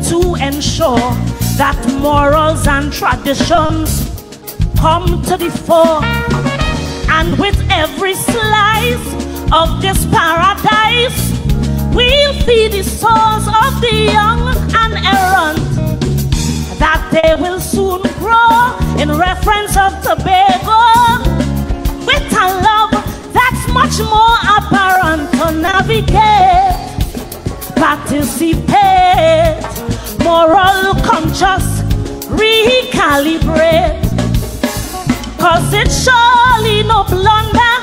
to ensure that morals and traditions come to the fore, and with every slice of this paradise we'll see the souls of the young and errant, that they will soon grow in reference of Tobago with a love that's much more apparent to navigate, participate, moral conscious, recalibrate, cause it's surely no blunder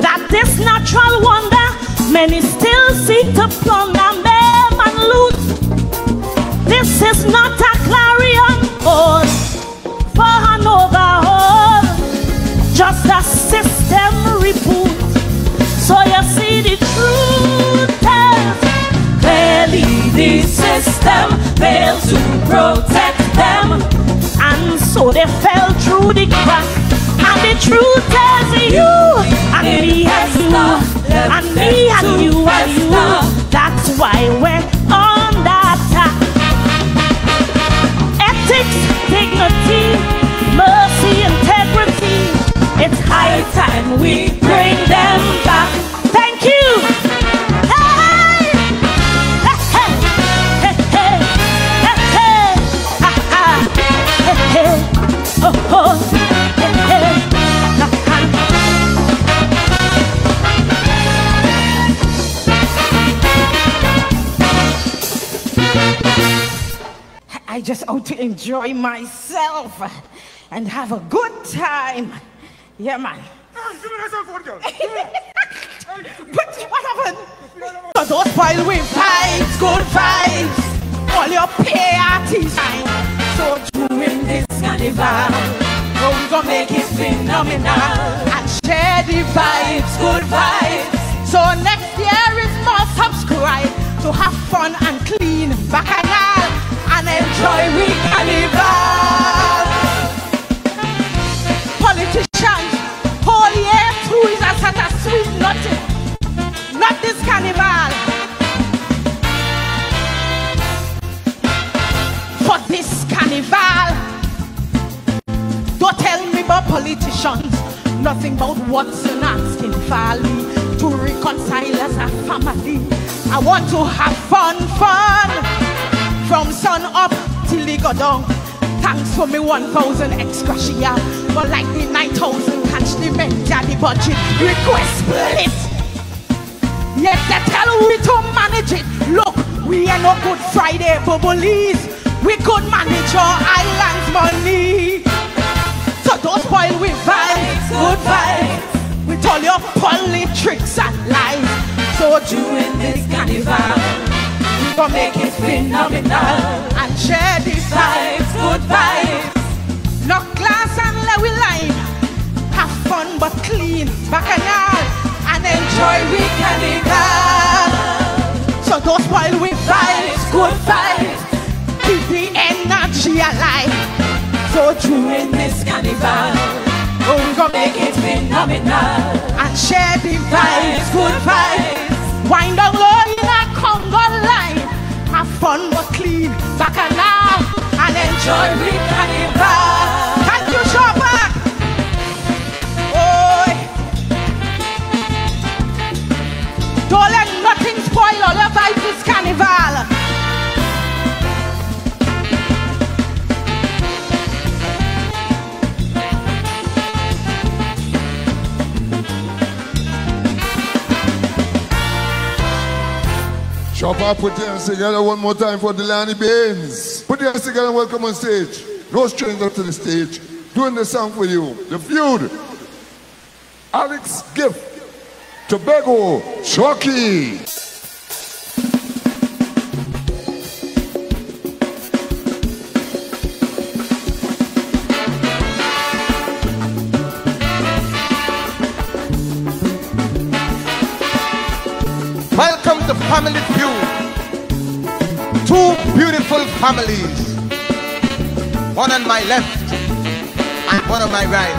that this natural wonder many still seek to plunder, maim and loot. This is not a clarion call for an overhaul, just a system reboot, so you see the truth. The system failed to protect them, and so they fell through the crack. And the truth is, you and me and you and me and you and you. That's why we're on the attack. Ethics, dignity, mercy, integrity. It's high time we bring them back. Thank you. Oh, oh, hey, hey, nah, nah. I just ought to enjoy myself and have a good time. Yeah, man. But what happened? So don't spoil with vibes, good vibes. All your parties. So during this carnival, oh, we gon' make it phenomenal and share the vibes, good vibes. So next year is more subscribe, so have fun and clean bacchanal and enjoy we carnival. Politicians, whole year through is a such a sweet nothing. Not this carnival. For this carnival, don't tell me about politicians, nothing about Watson asking Valley to reconcile as a family. I want to have fun, fun, from sun up till they go down. Thanks for me one thousand extra share, but like the nine thousand catch the men, daddy budget, request split. Yet they tell we to manage it. Look, we are no Good Friday bubblies. We could manage your island's money. So don't spoil with vibes, good vibes. With all your poly tricks and lies. Told you in this carnival, we gon' make it phenomenal and share these vibes, good vibes. No class and level line, have fun but clean, bacchanal, and enjoy we carnival. So don't spoil with vibes, good vibes. Keep the energy alive. So true in this carnival. Oh, we gon' make it phenomenal and share the vibes, good vibes. Wind down low in a Congo line, have fun but clean, bacchanal, and enjoy the carnival. Thank you, Shaw Park. Oh, don't let nothing spoil all your vibes this carnival. Papa, put your hands together one more time for Delanie Baines. Put your hands together and welcome on stage. No stranger to the stage. Doing the song for you. The feud. Alex Gift. Tobago. Shocky. Welcome to Family Feud. Two beautiful families. One on my left and one on my right.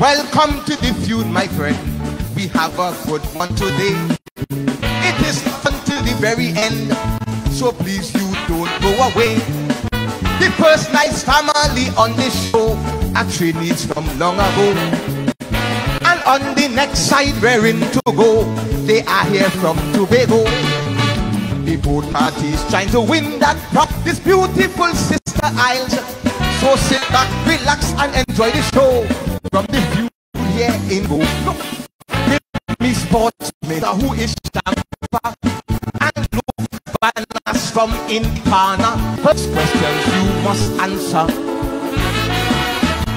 Welcome to the feud, my friend. We have a good one today. It is until the very end, so please you don't go away. The first nice family on this show are trainees from long ago. On the next side, we're in Togo. They are here from Tobago. The both parties trying to win that prop, this beautiful sister isles. So sit back, relax, and enjoy the show from the view here in Go. Look, give me sportsmen who is Stampa and look banners from Incana. First question you must answer.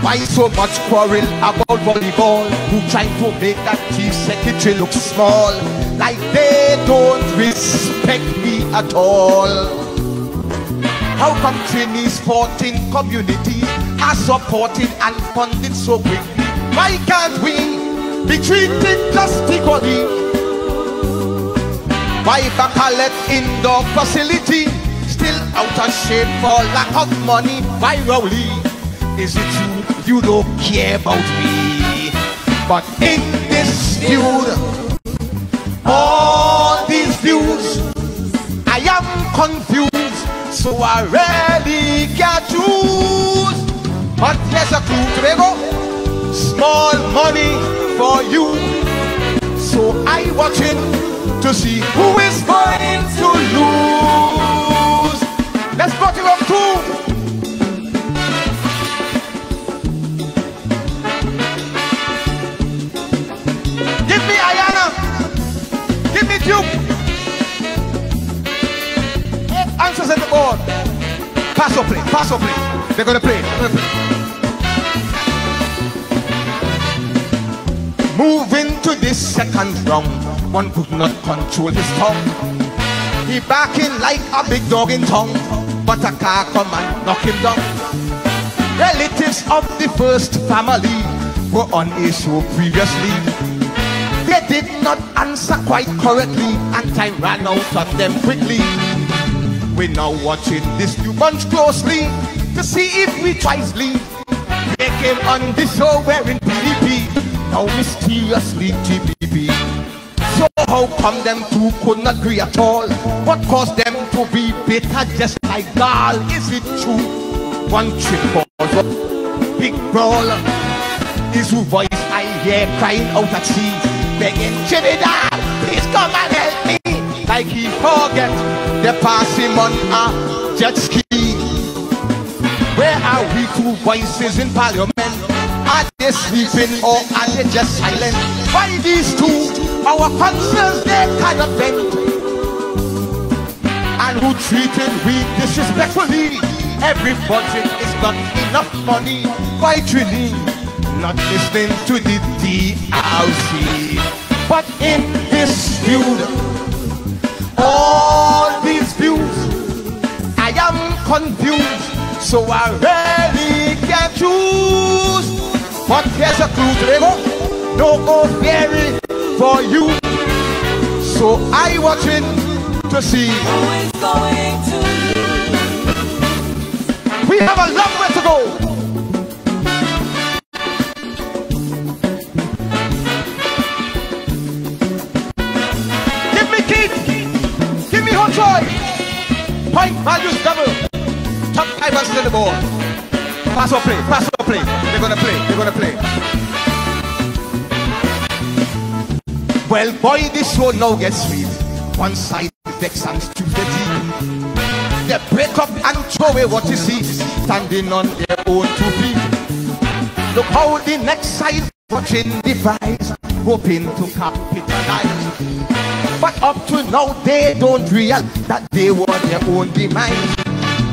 Why so much quarrel about volleyball? Who trying to make that chief secretary look small? Like they don't respect me at all. How come Trini sporting community are supported and funded so quickly? Why can't we be treated just equally? Why Bacalet indoor facility still out of shape for lack of money? Why Rowley? Is it you? You don't care about me. But in this feud, all these views, I am confused, so I really can't choose. But there's a clue, Tobago. Small money for you. So I watch it to see who is going to lose. Let's vote it up too. Answers at the board. Pass or play, pass or play. They're gonna play. They're gonna play. Moving to this second round, one could not control his tongue. He barking like a big dog in tongue, but a car come and knock him down. Relatives of the first family were on a show previously. They did not answer quite correctly, and time ran out of them quickly. We're now watching this new bunch closely to see if we wisely. They came on the show wearing P D P, now mysteriously T P P. So how come them two could not agree at all? What caused them to be bitter just like Gal? Is it true? One trip was a big brawl. Is who voice I hear crying out at sea, begging Trinidad, please come and help me. Like he forget the passing on a jet ski. Where are we two voices in parliament? Are they sleeping or are they just silent? Why these two, our concerns they cannot bend? And who treated we disrespectfully? Every budget is not enough money. Why Trini not listening to the D R C. But in this feud, all these views, I am confused, so I really can't choose. But here's a clue, Trego, no go fairy for you. So I watch it to see who is going to lose. We have a long way to go. Point values double. Top five has to the ball. Pass or play, pass or play. They're gonna play, they're gonna play. Well, boy, this show now gets sweet. One side vex and stupidity. They break up and throw away what you see, standing on their own two feet. Look how the next side watching device, hoping to capitalize. But up to now, they don't realize that they were their own demise.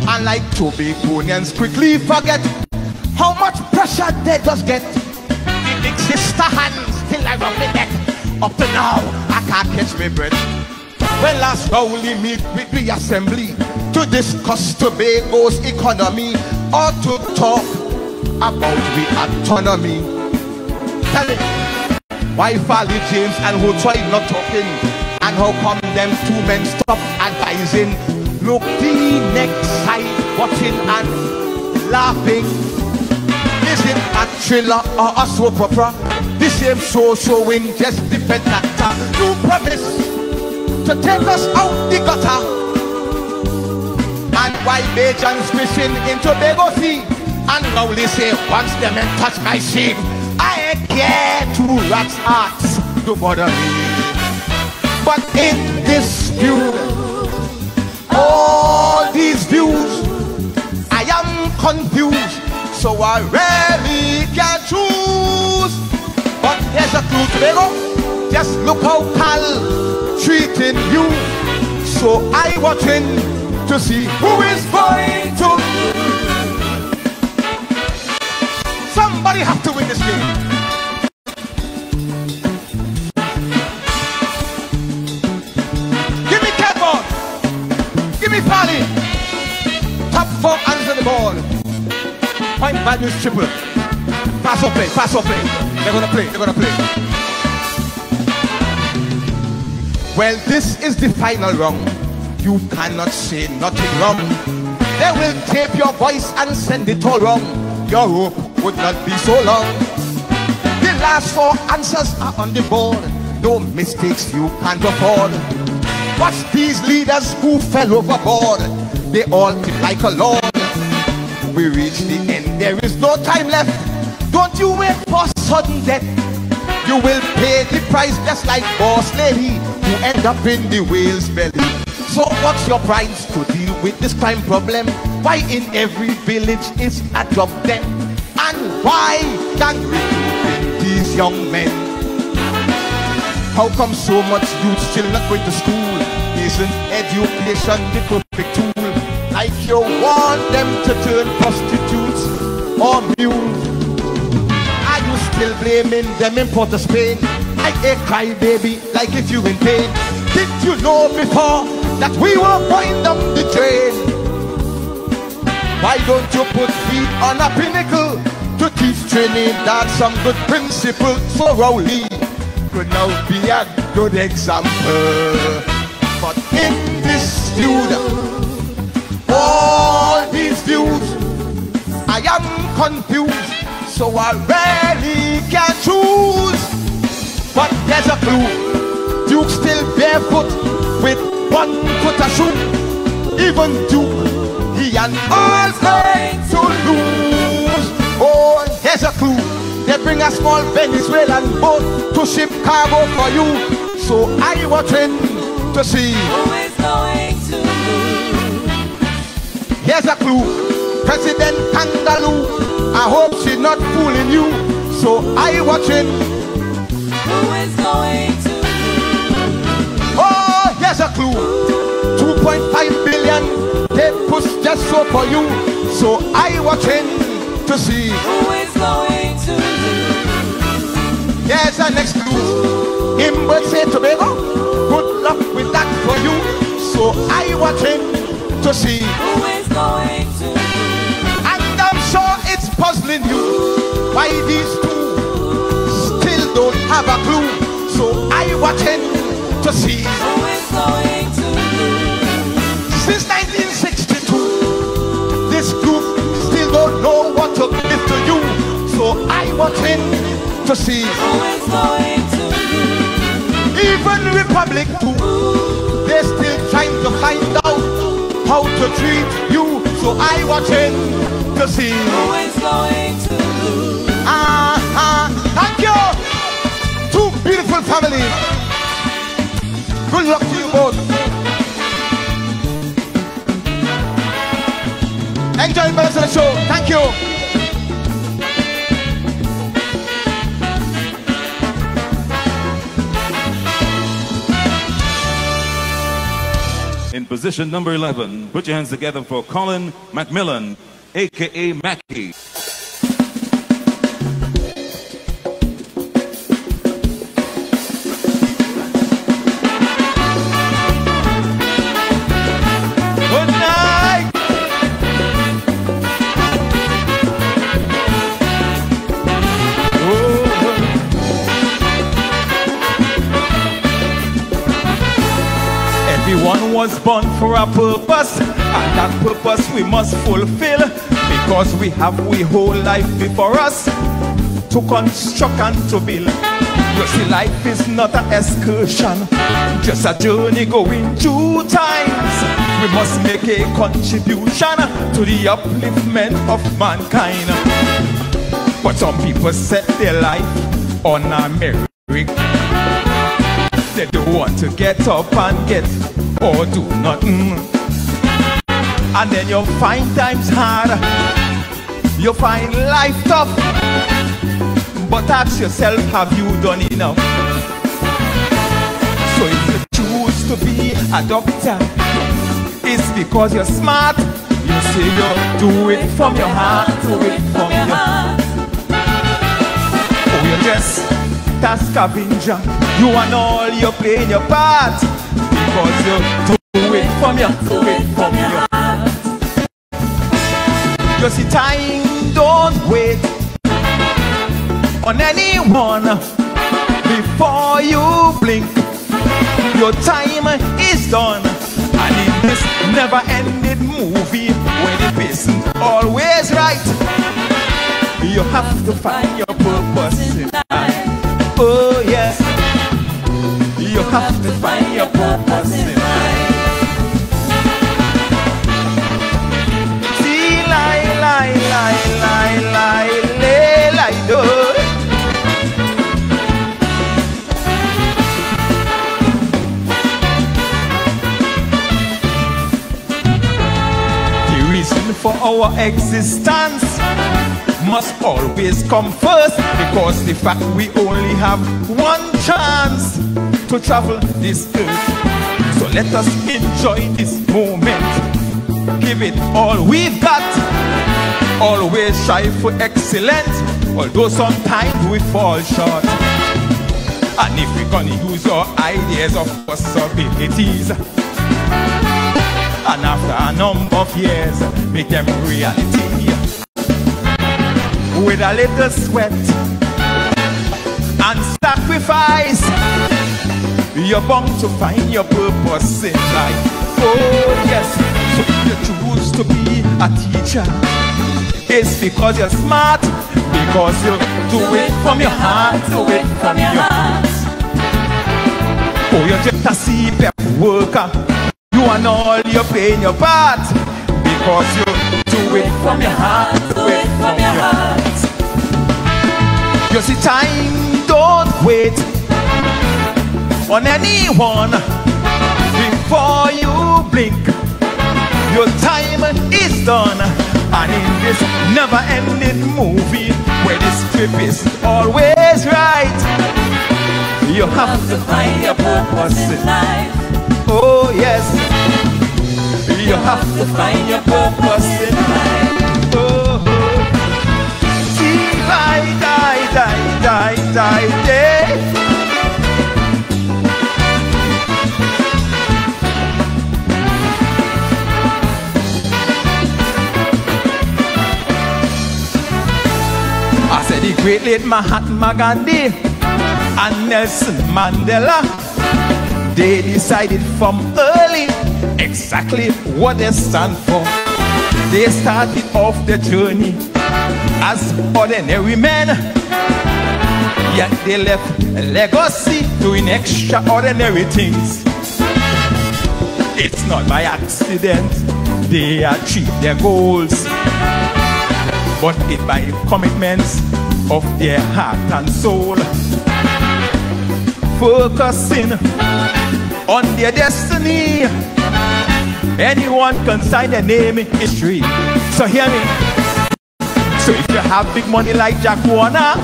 And like Tobagonians quickly forget how much pressure they just get. It exists the hands till I rub the neck. Up to now, I can't catch my breath. Well, last round we meet with the assembly to discuss Tobago's economy or to talk about the autonomy. Tell it. Why Farley James and who tried not talking? And how come them two men stop advising? Look, the next side watching and laughing. Is it a thriller or a soap opera? The same show showing just different actor. You promise to take us out the gutter. And why Bajans fishing in Tobago Sea? And Rowley say, once the men touch my sheep, I ain't care to rats arts to bother me. But in this feud, all these views, I am confused, so I rarely can choose. But here's a clue, Tobago, just look how Cal treating you. So I watching to see who is going to lose. Somebody have to win this game. Party. Top four hands on the ball. Point values triple. Pass or play, pass or play. They're gonna play, they're gonna play. Well, this is the final round. You cannot say nothing wrong. They will tape your voice and send it all wrong. Your hope would not be so long. The last four answers are on the board. No mistakes you can't afford. Watch these leaders who fell overboard. They all did like a lord. We reach the end, there is no time left. Don't you wait for sudden death. You will pay the price just like boss lady, who end up in the whale's belly. So what's your price to deal with this crime problem? Why in every village is a drop den? And why can't we recruit these young men? How come so much youth still not going to school? Isn't education the perfect tool? Like you want them to turn prostitutes or mules? Are you still blaming them in Port of Spain? Like a crybaby, like if you in pain. Did you know before that we were going down the drain? Why don't you put feet on a pinnacle to teach Trinidad some good principles? So Rowley could now be a good example. But in this feud, all these views, I am confused, so I rarely can choose. But there's a clue, Duke still barefoot with one foot a shoe. Even Duke, he and all going to lose. Oh, there's a clue. They bring a small Venezuelan boat to ship cargo for you. So I watch in to see who is going to lose. Here's a clue. President Kangaloo, I hope she's not fooling you. So I watch in. Who is going to lose? Oh, here's a clue. two point five billion, they push just so for you. So I watch in to see who is going to lose. there's an excuse. Him but say Tobago, good luck with that for you. So I want him to see who is going to. And I'm sure it's puzzling you why these two still don't have a clue. So I want him to see who is going to. Since nineteen sixty-two, this group still don't know what to give to you. So I want him to see who is going to. Even Republic too, they're still trying to find out how to treat you. So I want him to see who is going to. Ah, ah, thank you. Two beautiful families. Good luck to you both. Enjoy the rest of the show. Thank you. In position number eleven, put your hands together for Colin McMillan, a k a. Mackie. Was born for a purpose, and that purpose we must fulfill, because we have we whole life before us to construct and to build. You see, life is not an excursion, just a journey going through times. We must make a contribution to the upliftment of mankind. But some people set their life on a merry. They don't want to get up and get or do nothing, and then you'll find times hard, you'll find life tough. But ask yourself, have you done enough? So if you choose to be a doctor, it's because you're smart. You say you'll do it from your heart, do it from your heart. Oh, you're just a scavenger, you and all, you're playing your part. Because you do it from your, do it from your heart. You see, time don't wait on anyone. Before you blink, your time is done. And in this never-ending movie, where the isn't always right, you have to find your purpose in life. Oh yes, you have to find your purpose in life. See, lie, lie, lie, lie, lie, lay, lie, do. The reason for our existence must always come first, because the fact we only have one chance to travel this earth. So let us enjoy this moment, give it all we've got. Always strive for excellence, although sometimes we fall short. And if we're gonna use our ideas of possibilities, and after a number of years make them reality, with a little sweat and sacrifice, you're bound to find your purpose in life. Oh yes, so if you choose to be a teacher, it's because you're smart. Because you do, do it, it from your heart, do it from your heart. Oh, you're just a C P F worker, you and all, you're playing your part. Because you do it from your heart, do it from your heart. You see, time don't wait on anyone. Before you blink, your time is done. And in this never-ending movie, where the script is always right, you have to find your purpose in life. Oh yes, you have to find your purpose in life. Oh, oh. See, die, die, die, die, die, die. great late Mahatma Gandhi and Nelson Mandela, they decided from early exactly what they stand for. They started off the journey as ordinary men, yet they left a legacy doing extraordinary things. It's not by accident they achieve their goals, but it by commitments of their heart and soul, focusing on their destiny. Anyone can sign their name in history. So hear me. So if you have big money like Jack Warner,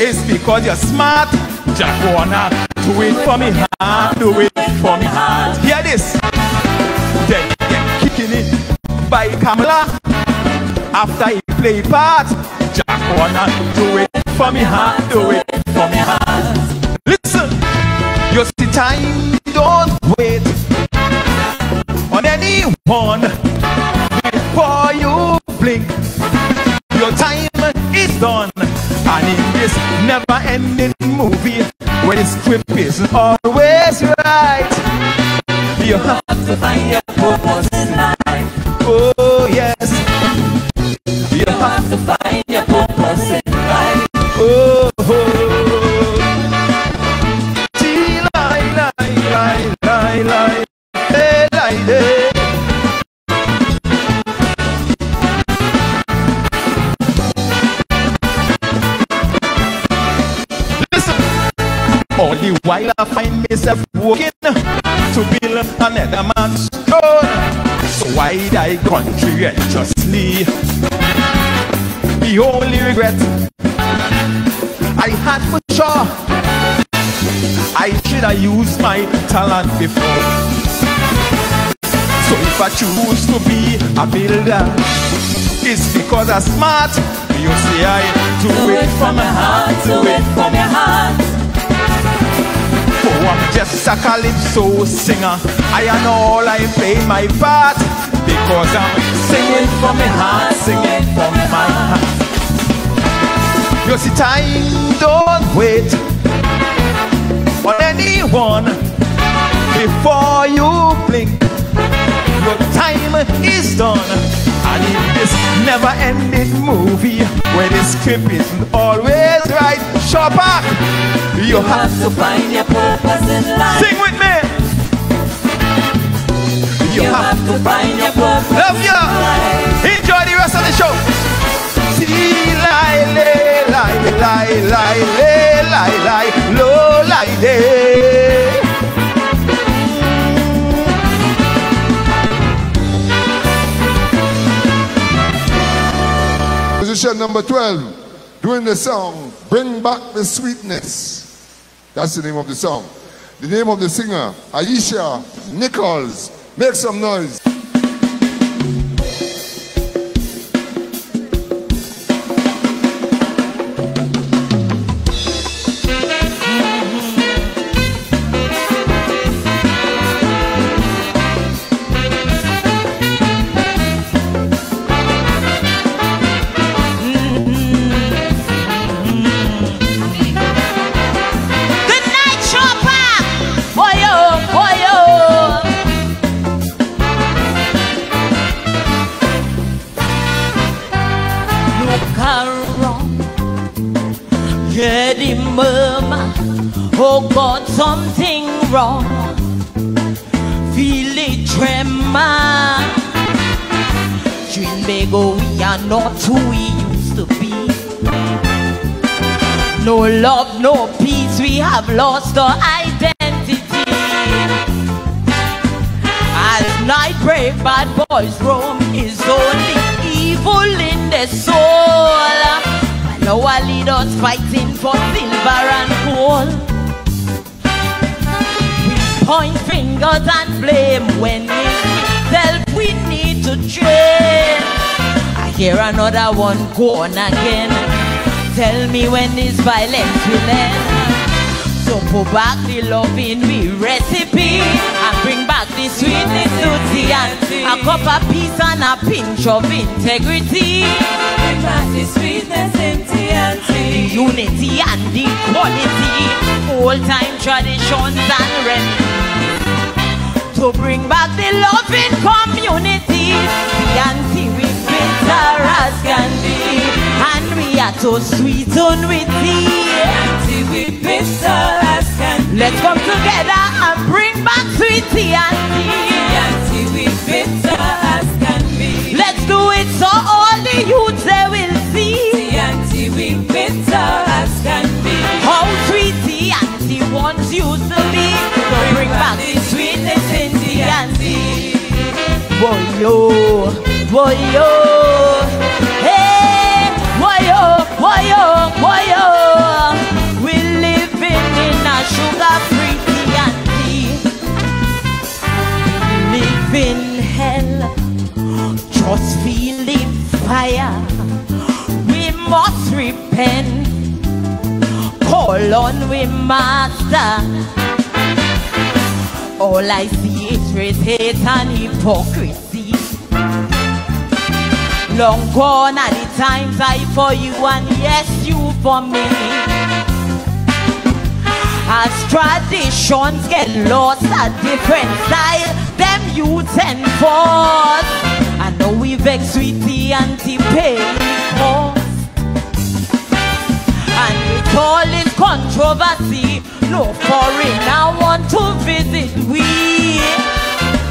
it's because you're smart. Jack Warner, do it for me hard, do it for me hard. Hear this. Then you get kicking it by Kamala after he play part. Jack Warner, do it for me hard, do it for me hard. Listen, you see time, don't wait on anyone before you blink. Your time is done, and in this never-ending movie where the script is always right, you have to find your purpose in life. Oh yes, you have to find your purpose in life. Oh, oh. Gee, lie, lie, lie, lie, lie, hey, lie, hey. Only while I find myself working to build another man's goal, so why I conscientiously? The only regret I had for sure, I should have used my talent before. So if I choose to be a builder, it's because I'm smart. You see, I do, do it, it from my heart, do it from your heart. Oh, I'm just a calypso singer. I and all I play my part, because I'm singing from my heart, singing from my heart. You see, time don't wait on anyone before you blink. Your time is done, and in this never-ending movie where the script isn't always right, Shaw Park, you, you have, have to find your purpose in life. Sing with me. You, you have, have to find your purpose. Love you. Enjoy the rest of the show. See, lie, lay, lie, lie, lie, lay, lie, lie, low, lie, lay. Position number twelve, doing the song Bring Back the Sweetness. That's the name of the song. The name of the singer, Ayesha Nicholls. Make some noise. Oh God, something wrong. Feel it tremor. Trinidad, we are not who we used to be. No love, no peace, we have lost our identity. As night brave bad boys roam, is only evil in their soul. Now our leaders fighting for silver and gold. We point fingers and blame when it's help we need to change. I hear another one go on again. Tell me when this violence will end. So put back the loving we recipe and bring back the sweetness to tea and a cup of peace and a pinch of integrity. Bring back the sweetness in tea and tea. unity and equality, old time traditions and remedies, to bring back the loving community. We and see we bitter as can be, and we are so sweet on with tea. See we bitter as can be. Let's come together and bring back sweet tea and tea. See we bitter as can be. Let's do it so all the youths they will see. We bitter as can be. How sweet the auntie once used to be. Don't bring back the sweetness in the auntie. Woyo, woyo, hey, woyo, woyo, woyo. We're living in a sugar-free auntie. Live in hell, just feel the fire. Must repent, call on we master. All I see is race, hate and hypocrisy. Long gone are the times I for you and yes you for me. As traditions get lost at different style, them youths enforce. I know we vex sweetie and the pain. And with all this controversy, no foreigner want to visit we.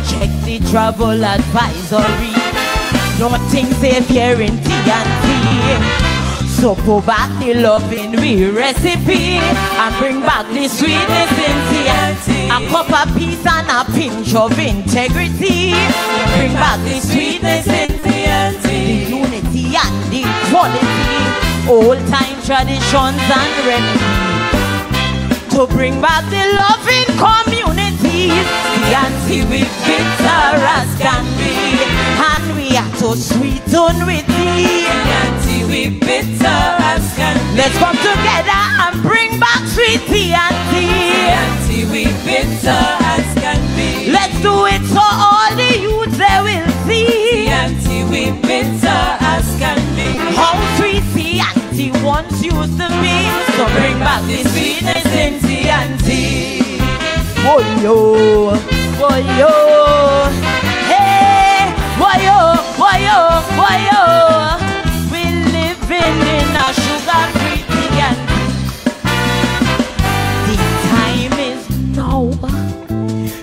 Check the travel advisory. Nothing safe here in T and T. So go back the loving we recipe and bring back the sweetness in T and T. A cup of peace and a pinch of integrity. Bring back the sweetness in T and T. The unity and the quality, old time traditions and remedies, to bring back the loving communities. T and T we bitter as can be, and we are so sweet on with thee. T and T we bitter as can be. Let's come together and bring back sweet T and T. T and T we bitter as can be. Let's do it so all the youth they will see. T and T we bitter as can be. How sweet T and T once used to be, so bring back the sweetness in T and T. Oh yo, oh yo, hey, oh yo, oh yo, oh yo. We're living in a sugar-free T and T. The time is now.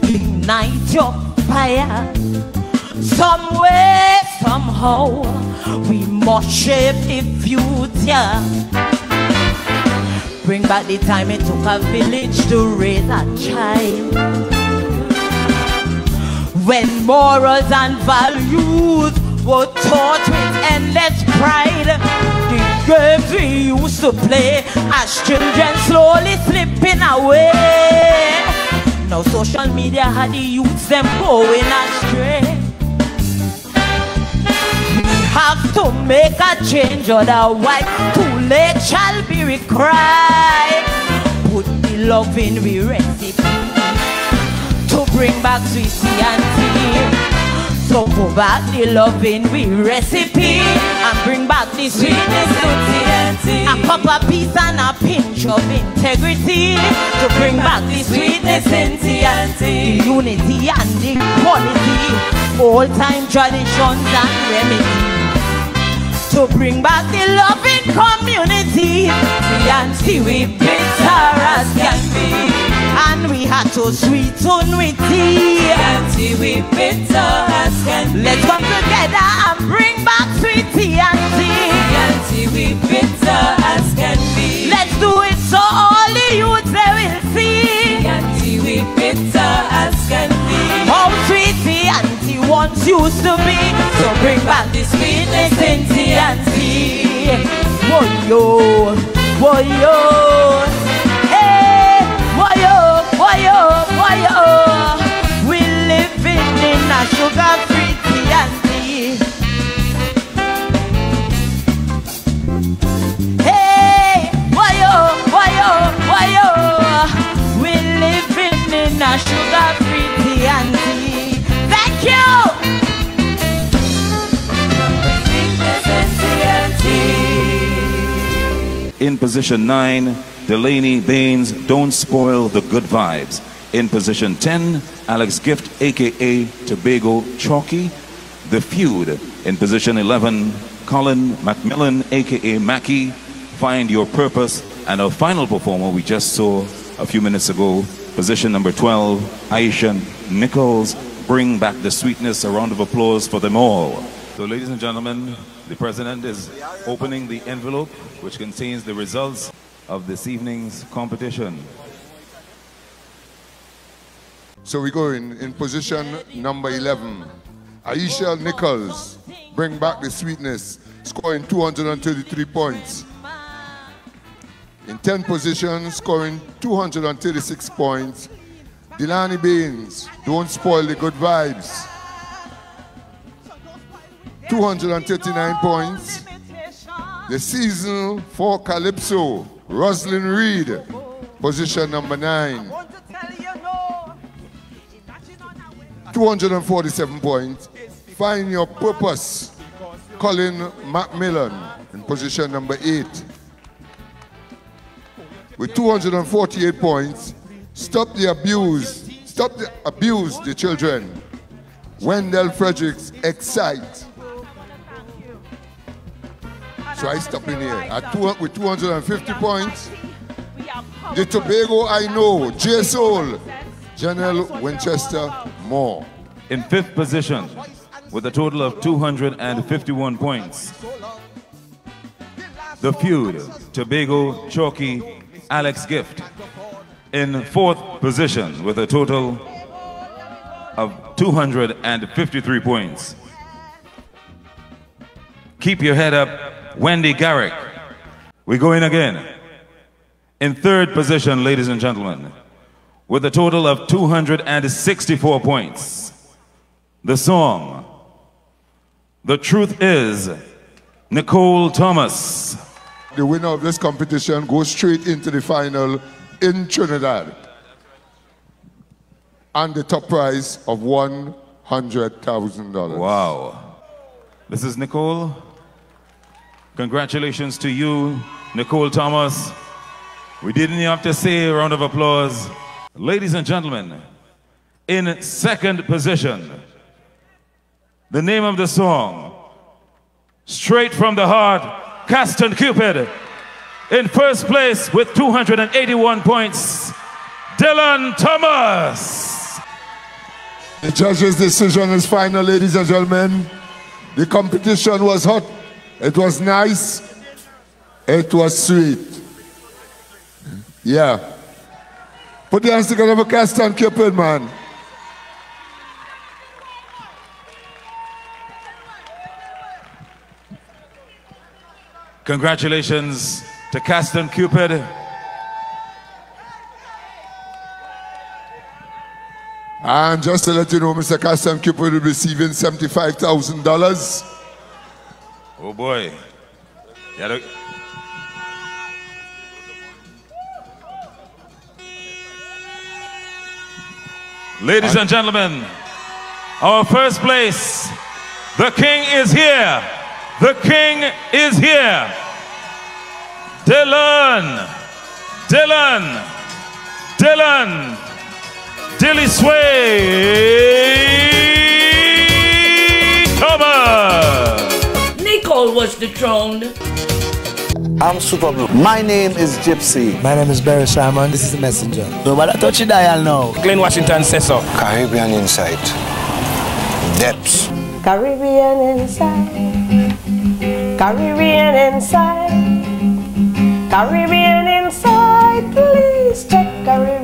Ignite your fire. Somewhere, somehow, we must shape the future. Bring back the time it took a village to raise a child, when morals and values were taught with endless pride. The games we used to play as children slowly slipping away. Now social media had the youths them going astray. Have to make a change, otherwise too late shall be required. Put the love in we recipe to bring back sweet T and T. So put back the love in we recipe and bring back the sweetness to T and T. A cup of peace and a pinch of integrity, to bring back the sweetness in T and T. The unity and the quality, old time traditions and remedies, to bring back the loving community. T and T we bitter as can be, and we had to sweeten with tea. T and T we bitter as can be. Let's come together and bring back sweet T and T. T and T we bitter as can be. Let's do it so all the youth they will see. T and T we bitter as can be. How sweet T and T once used to be, so bring back the sweetness in T and T. Woyo, woyo, hey, woyo, woyo, woyo. We're living in a sugar-free T and T. Hey, woyo, woyo, woyo. We're living in a sugar-free T and T. Yo! In position nine, Delanie Baines, Don't Spoil the Good Vibes. In position ten, Alex Gift, a k a. Tobago Chalky, The Feud. In position eleven, Colin McMillan, a k a. Mackie, Find Your Purpose. And our final performer we just saw a few minutes ago, position number twelve, Ayesha Nicholls, Bring Back the Sweetness. A round of applause for them all. So ladies and gentlemen, the president is opening the envelope which contains the results of this evening's competition. So we go in, in position number eleven, Ayesha Nicholls, Bring Back the Sweetness, scoring two hundred thirty-three points. In ten position, scoring two hundred thirty-six points, Delanie Baines, Don't Spoil the Good Vibes, two hundred thirty-nine points. The season for Calypso, Roslyn Reed, position number nine, two hundred forty-seven points. Find Your Purpose, Colin McMillan, in position number eight. With two hundred forty-eight points, Stop the Abuse, Stop the Abuse the Children, Wendell Frederick's Excite. So I stop in here at two, with two hundred fifty points. The Tobago I Know, J-Soul, Janelle Winchester Moore. In fifth position, with a total of two hundred fifty-one points, The Feud, Tobago Chalky, Alex Gift. In fourth position with a total of two hundred fifty-three points, Keep Your Head Up, Wendy Garrick. We go in again. In third position, ladies and gentlemen, with a total of two hundred sixty-four points, the song, The Truth Is, Nicole Thomas. The winner of this competition goes straight into the final in Trinidad and the top prize of one hundred thousand dollars. Wow. This is Nicole. Congratulations to you, Nicole Thomas. We didn't have to say a round of applause. Ladies and gentlemen, in second position, the name of the song, Straight from the Heart, Caston Cupid. In first place with two hundred eighty-one points, Nicole Thomas. The judges' decision is final, ladies and gentlemen. The competition was hot, it was nice, it was sweet. Yeah. Put your hands together for Caston Cupid, man. Congratulations to Caston Cupid. And just to let you know, Mister Caston Cupid will be receiving seventy-five thousand dollars. Oh boy. Yeah, look. Ladies and, and gentlemen, our first place, the king is here. The king is here. Dillan, Dillan, Dillan, Dilly Suede Thomas. Nicole was dethroned. I'm Super Blue. My name is Gypsy. My name is Barry Simon. This is The Messenger. No, but I thought you dial now. Glenn Washington says so. Caribbean Insight. Depths. Caribbean Insight. Caribbean Insight. Caribbean Insight, please check Caribbean